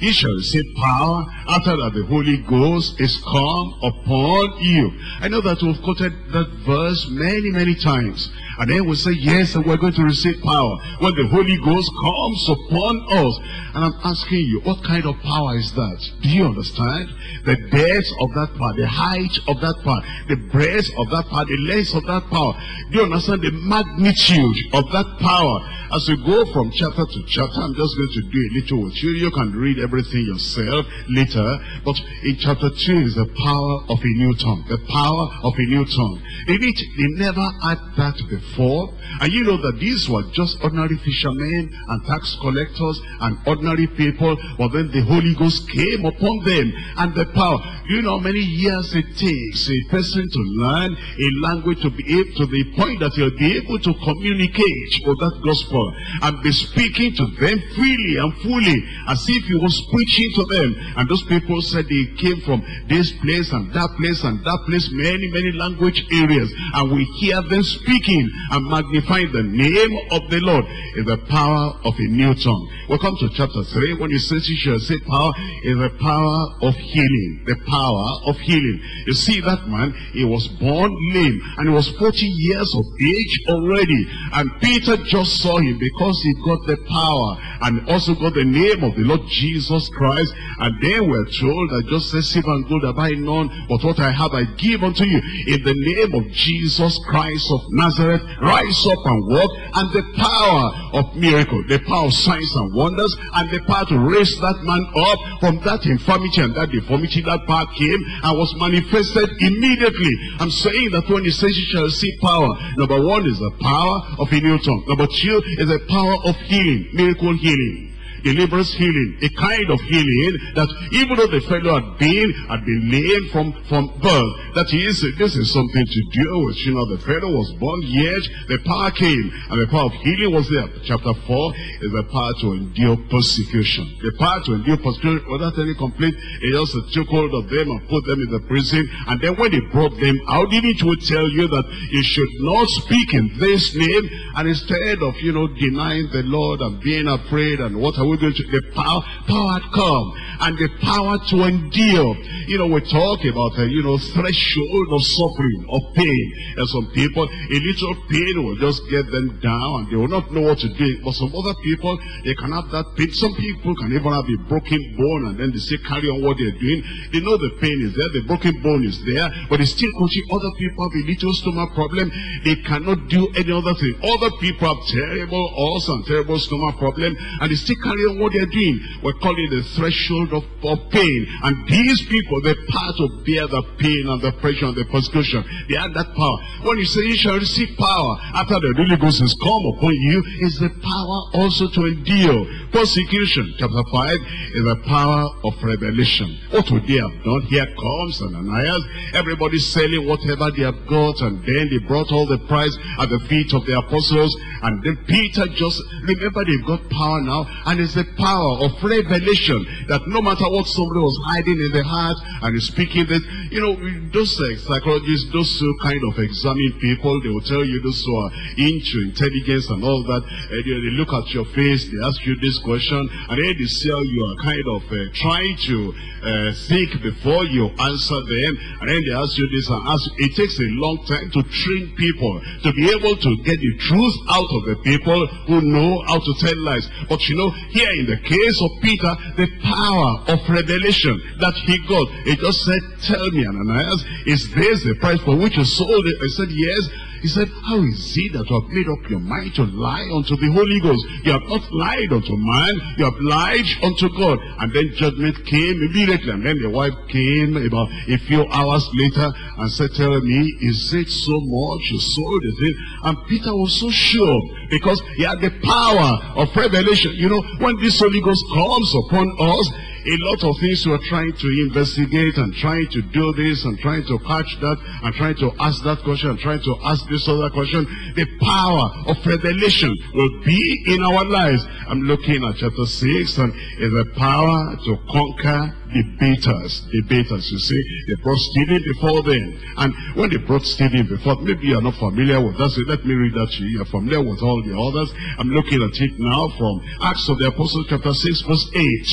He shall receive power after that the Holy Ghost is come upon you. I know that we've quoted that verse many, many times. And then we say, yes, and we're going to receive power when the Holy Ghost comes upon us. And I'm asking you, what kind of power is that? Do you understand? The depth of that power, the height of that power, the breadth of that power, the length of that power. Do you understand the magnitude of that power? As we go from chapter to chapter, I'm just going to do a little with you. You can read everything yourself later. But in chapter two is the power of a new tongue. The power of a new tongue. In it, they never had that before. Before, and you know that these were just ordinary fishermen and tax collectors and ordinary people, but then the Holy Ghost came upon them and the power. You know how many years it takes a person to learn a language to be able to the point that he'll be able to communicate with that gospel and be speaking to them freely and fully as if he was preaching to them. And those people said they came from this place and that place and that place, many, many language areas, and we hear them speaking and magnify the name of the Lord. Is the power of a new tongue. We'll come to chapter three when it says you shall say power is the power of healing. The power of healing. You see that man, he was born lame and he was forty years of age already, and Peter just saw him because he got the power and also got the name of the Lord Jesus Christ. And they were told that just says, silver and gold have I none, but what I have I give unto you. In the name of Jesus Christ of Nazareth, rise up and walk. And the power of miracle, the power of signs and wonders, and the power to raise that man up from that infirmity and that deformity, that power came and was manifested immediately. I'm saying that when he says you shall see power, number one is the power of a new tongue. Number two is the power of healing, miracle healing, deliverance healing, a kind of healing that even though the fellow had been had been lame from from birth, that is, this is something to do with, you know, the fellow was born, yet the power came and the power of healing was there. Chapter four is the power to endure persecution. The power to endure persecution without any complaint. He just took hold of them and put them in the prison, and then when they brought them out, even it would tell you that you should not speak in this name, and instead of, you know, denying the Lord and being afraid and what we're going to, the power, power had come, and the power to endure. You know, we talk about a, you know, threshold of suffering, of pain. And some people, a little pain will just get them down, and they will not know what to do. But some other people, they can have that pain. Some people can even have a broken bone, and then they say, carry on what they're doing. They know the pain is there, the broken bone is there, but they still continue. Other people have a little stomach problem. They cannot do any other thing. Other people have terrible ulcers and terrible stomach problem, and they still carry on what they're doing. We're calling the threshold of, of pain. And these people, they're part of bear the pain and the pressure and the persecution. They had that power. When you say you shall receive power after the Holy Ghost has come upon you, is the power also to endure persecution. Chapter five is the power of revelation. What would they have done? Here comes Ananias, everybody selling whatever they have got, and then they brought all the price at the feet of the apostles. And then Peter just, remember, they've got power now, and is the power of revelation that no matter what somebody was hiding in the heart and is speaking this, you know, those uh, psychologists, those who kind of examine people, they will tell you those who are into intelligence and all that, uh, they, they look at your face, they ask you this question, and then they see how you are kind of uh, trying to uh, think before you answer them, and then they ask you this and ask. It takes a long time to train people to be able to get the truth out of the people who know how to tell lies. But you know, here in the case of Peter, the power of revelation that he got, he just said, tell me, Ananias, is this the price for which you sold it? I said, yes. He said, how is it that you have made up your mind to lie unto the Holy Ghost? You have not lied unto man, you have lied unto God. And then judgment came immediately. And then the wife came about a few hours later and said, tell me, is it so much you sold it? And Peter was so sure because he had the power of revelation. You know, when this Holy Ghost comes upon us, a lot of things we are trying to investigate and trying to do this and trying to catch that and trying to ask that question and trying to ask this other question. The power of revelation will be in our lives. I'm looking at chapter six, and it's the power to conquer debaters. Debaters, you see, they brought Stephen before them. And when they brought Stephen before, maybe you're not familiar with that, so let me read that to you. You're familiar with all the others. I'm looking at it now from Acts of the Apostles, chapter six, verse eight.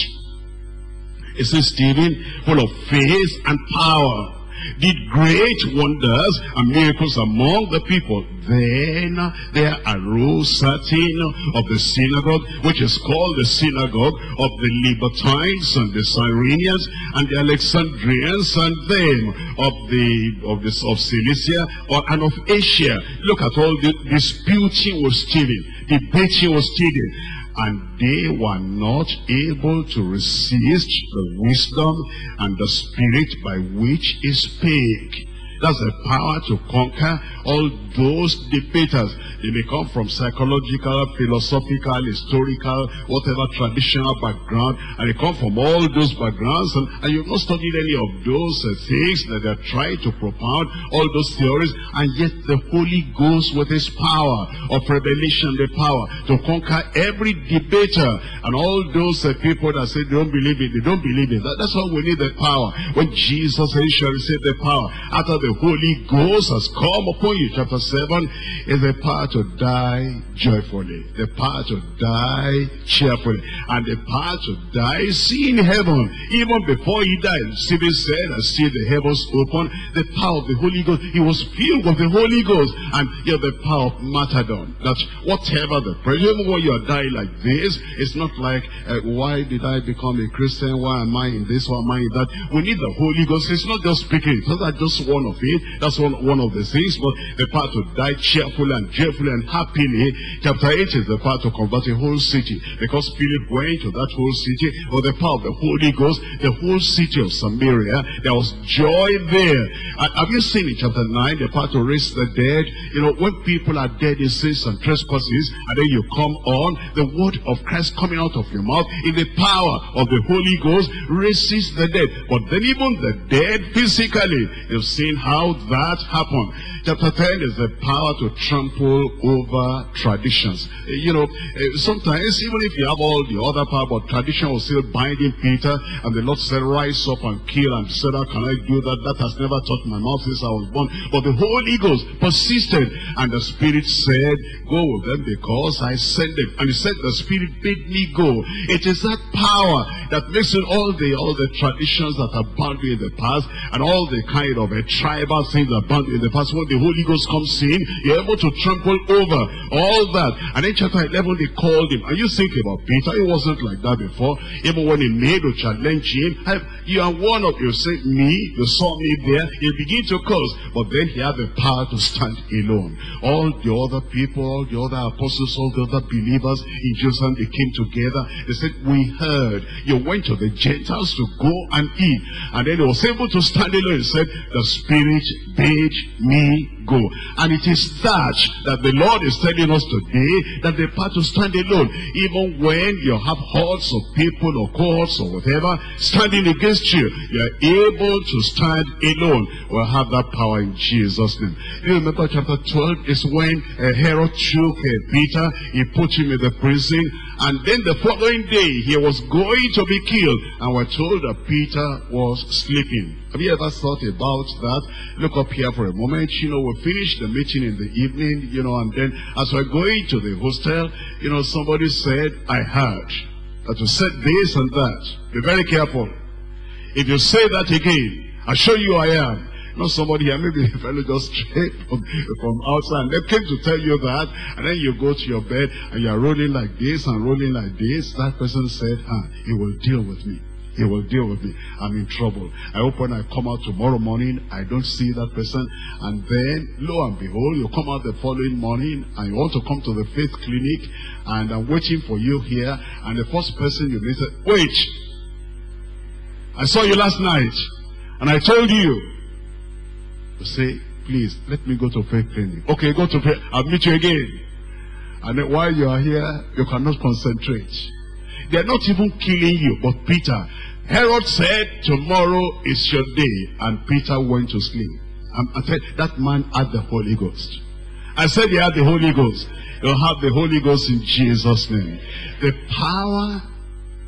It says, Stephen, full of faith and power, did great wonders and miracles among the people. Then there arose certain of the synagogue, which is called the synagogue of the Libertines and the Cyrenians and the Alexandrians, and them of the of the of Cilicia or, and of Asia. Look at all the disputing with Stephen, debating with Stephen. And they were not able to resist the wisdom and the spirit by which he spake. That's the power to conquer all those debaters. They may come from psychological, philosophical, historical, whatever traditional background, and they come from all those backgrounds, and, and you've not studied any of those uh, things that they're trying to propound, all those theories, and yet the Holy Ghost with his power of revelation, the power to conquer every debater, and all those uh, people that say they don't believe it, they don't believe it. That, that's why we need the power. When Jesus said, shall receive the power, after the Holy Ghost has come upon you, chapter seven, is the power to die joyfully, the power to die cheerfully, and the power to die seeing heaven. Even before he died, Stephen said, I see the heavens open, the power of the Holy Ghost. He was filled with the Holy Ghost, and you have the power of martyrdom. That whatever the pressure, even when you are dying like this, it's not like, uh, why did I become a Christian? Why am I in this? Why am I in that? We need the Holy Ghost. It's not just speaking, it's not just one of it. That's one, one of the things, but the power to die cheerfully and joyfully and happily. Chapter eight is the power to convert a whole city, because Philip went to that whole city with the power of the Holy Ghost, the whole city of Samaria. There was joy there. And have you seen in chapter nine the power to raise the dead? You know, when people are dead in sins and trespasses, and then you come on, the word of Christ coming out of your mouth in the power of the Holy Ghost raises the dead. But then even the dead physically, you've seen how that happened. Chapter ten is the power to trample over traditions. You know, sometimes even if you have all the other power, but tradition was still binding Peter, and the Lord said, rise up and kill, and said, how can I do that? That has never touched my mouth since I was born. But the Holy Ghost persisted, and the Spirit said, go with them because I sent them. And he said, the Spirit bid me go. It is that power that makes it all the all the traditions that are bound in the past, and all the kind of a tribal things that are bound in the past. What the Holy Ghost comes in, you're able to trample over all that. And in chapter eleven, they called him. And you think about Peter, it wasn't like that before. Even when he made a challenge him, you are one of you, say, me, you saw me there, he began to curse. But then he had the power to stand alone. All the other people, all the other apostles, all the other believers in Jerusalem, they came together. They said, we heard you went to the Gentiles to go and eat. And then he was able to stand alone. He said, the Spirit bade me go. And it is that that the Lord is telling us today, that the power to stand alone, even when you have hordes of people or cohorts or whatever standing against you, you are able to stand alone. We'll have that power in Jesus' name. You remember chapter twelve is when uh, Herod took uh, Peter, he put him in the prison, And then the following day, he was going to be killed, and we're told that Peter was sleeping. Have you ever thought about that? Look up here for a moment. You know, we finished the meeting in the evening, you know, and then as we're going to the hostel, you know, somebody said, I heard that you said this and that. Be very careful. If you say that again, I'll show you I am. Not somebody here, maybe a fellow just straight from, from outside, and they came to tell you that, and then you go to your bed, and you're rolling like this, and rolling like this. That person said, ah, he will deal with me. He will deal with me. I'm in trouble. I hope when I come out tomorrow morning, I don't see that person. And then, lo and behold, you come out the following morning, and you want to come to the faith clinic, and I'm waiting for you here, and the first person you meet said, wait, I saw you last night, and I told you. You say, please, let me go to faith clinic. Okay, go to faith. I'll meet you again. And then while you are here, you cannot concentrate. They are not even killing you. But Peter, Herod said, tomorrow is your day. And Peter went to sleep. And I said, that man had the Holy Ghost. I said he had the Holy Ghost. You'll have the Holy Ghost in Jesus' name. The power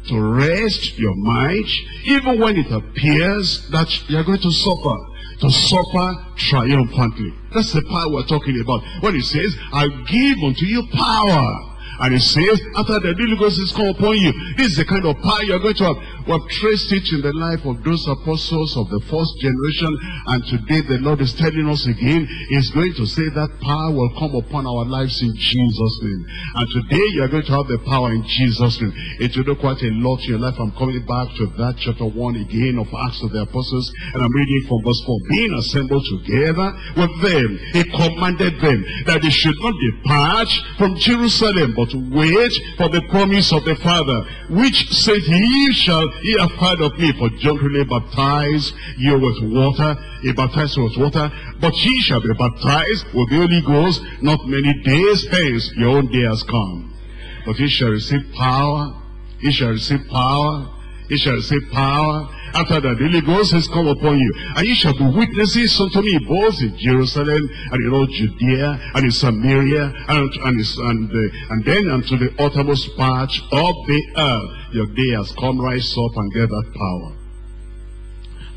to rest your mind, even when it appears that you are going to suffer. To suffer triumphantly. That's the power we're talking about. When it says, I'll give unto you power. And it says, after the Holy Ghost is come upon you, this is the kind of power you're going to have. We have traced it in the life of those apostles of the first generation. And today the Lord is telling us again, he's going to say that power will come upon our lives in Jesus' name. And today you're going to have the power in Jesus' name. It will do quite a lot in your life. I'm coming back to that chapter one again of Acts of the Apostles. And I'm reading from verse four. Being assembled together with them, he commanded them that they should not depart from Jerusalem, but to wait for the promise of the Father, which said, He shall ye have heard of me, for John really baptized you with water, he baptized with water, but ye shall be baptized with the Holy Ghost not many days hence. Your own day has come. But ye shall receive power, ye shall receive power, ye shall receive power, after that the Holy Ghost has come upon you, and ye shall be witnesses unto me both in Jerusalem and in all Judea and in Samaria and and, and, the, and then unto the uttermost part of the earth. Your day has come. Rise up and get that power.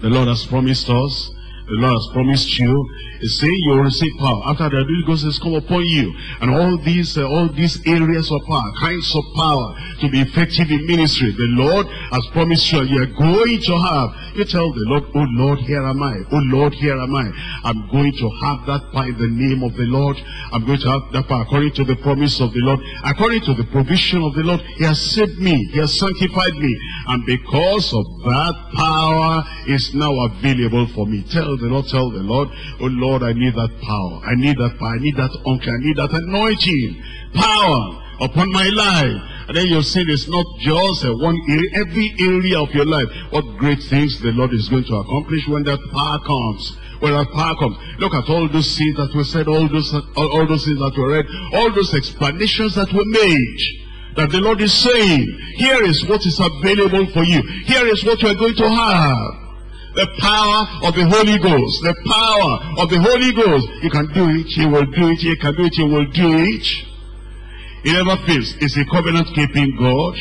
The Lord has promised us. The Lord has promised you. He's saying you will receive power after the Holy Ghost has come upon you, and all these uh, all these areas of power, kinds of power to be effective in ministry. The Lord has promised you. You are going to have. You tell the Lord, oh Lord, here am I. Oh Lord, here am I. I'm going to have that power in the name of the Lord. I'm going to have that power according to the promise of the Lord, according to the provision of the Lord. He has saved me. He has sanctified me, and because of that, power is now available for me. Tell the Lord, tell the Lord, oh Lord, I need that power, I need that power, I need that unction, I need that anointing, power upon my life. And then you'll see it's not just a one area, every area of your life. What great things the Lord is going to accomplish when that power comes. When that power comes. Look at all those things that we said, all those, all, all those things that we read, all those explanations that we made. That the Lord is saying, here is what is available for you. Here is what you are going to have. The power of the Holy Ghost. The power of the Holy Ghost. You can do it. He will do it. He can do it. He will do it. He never fails. It's a covenant-keeping God.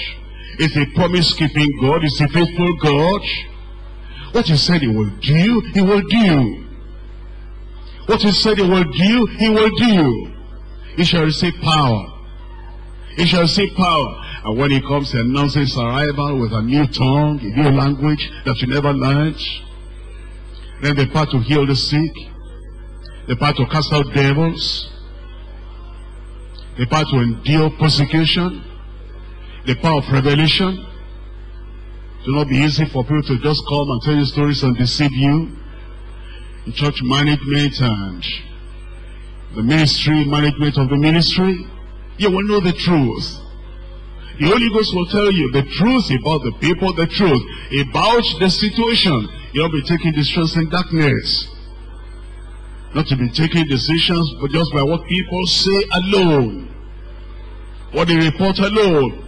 It's a promise-keeping God. It's a faithful God. What He said He will do, He will do. What He said He will do, He will do. He shall receive power. He shall receive power. And when He comes, He announces His arrival with a new tongue, a new language that you never learned. Then the power to heal the sick, the power to cast out devils, the power to endure persecution, the power of revelation. It will not be easy for people to just come and tell you stories and deceive you in church management and the ministry, management of the ministry. You will know the truth. The Holy Ghost will tell you the truth about the people, the truth about the situation. You'll be taking decisions in darkness. Not to be taking decisions, but just by what people say alone. What they report alone.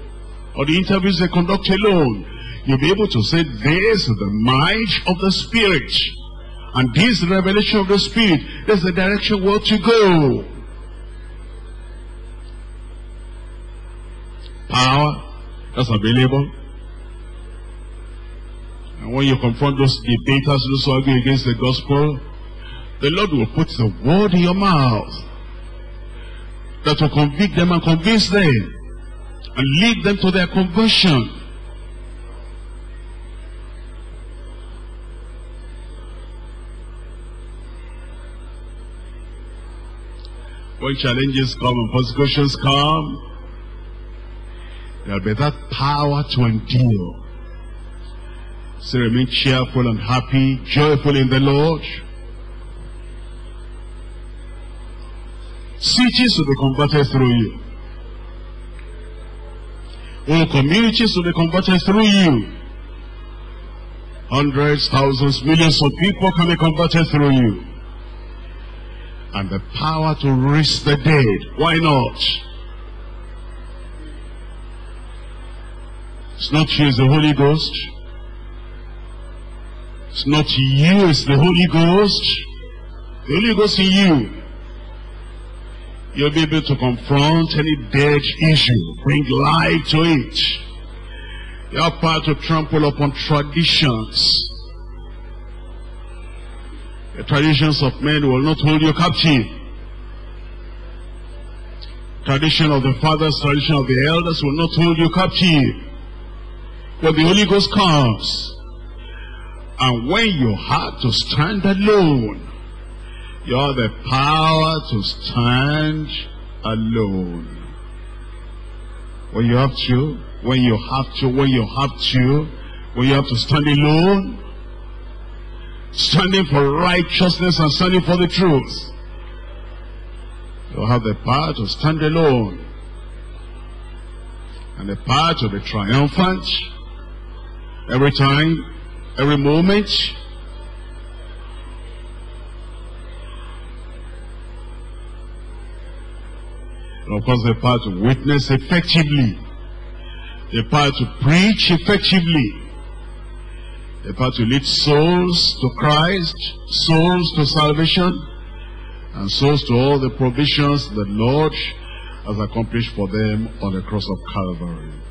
Or the interviews they conduct alone. You'll be able to say, this is the mind of the Spirit. And this revelation of the Spirit, this is the direction where to go. power that's available. And when you confront those debaters, those who argue against the gospel, the Lord will put the word in your mouth that will convict them and convince them and lead them to their conversion. When challenges come and persecutions come, there will be that power to endure. So remain cheerful and happy, joyful in the Lord. Cities will be converted through you. Whole communities will be converted through you. Hundreds, thousands, millions of people can be converted through you. And the power to raise the dead, why not? It's not you, it's the Holy Ghost. It's not you, it's the Holy Ghost. The Holy Ghost in you. You'll be able to confront any dead issue, bring life to it. You have power to trample upon traditions. The traditions of men will not hold you captive. Tradition of the fathers, tradition of the elders will not hold you captive. But the Holy Ghost comes, and when you have to stand alone, you have the power to stand alone. When you have to, when you have to, when you have to, when you have to stand alone, standing for righteousness and standing for the truth, you have the power to stand alone, and the power to be triumphant every time, every moment. And of course the power to witness effectively, the power to preach effectively, the power to lead souls to Christ, souls to salvation, and souls to all the provisions the Lord has accomplished for them on the cross of Calvary.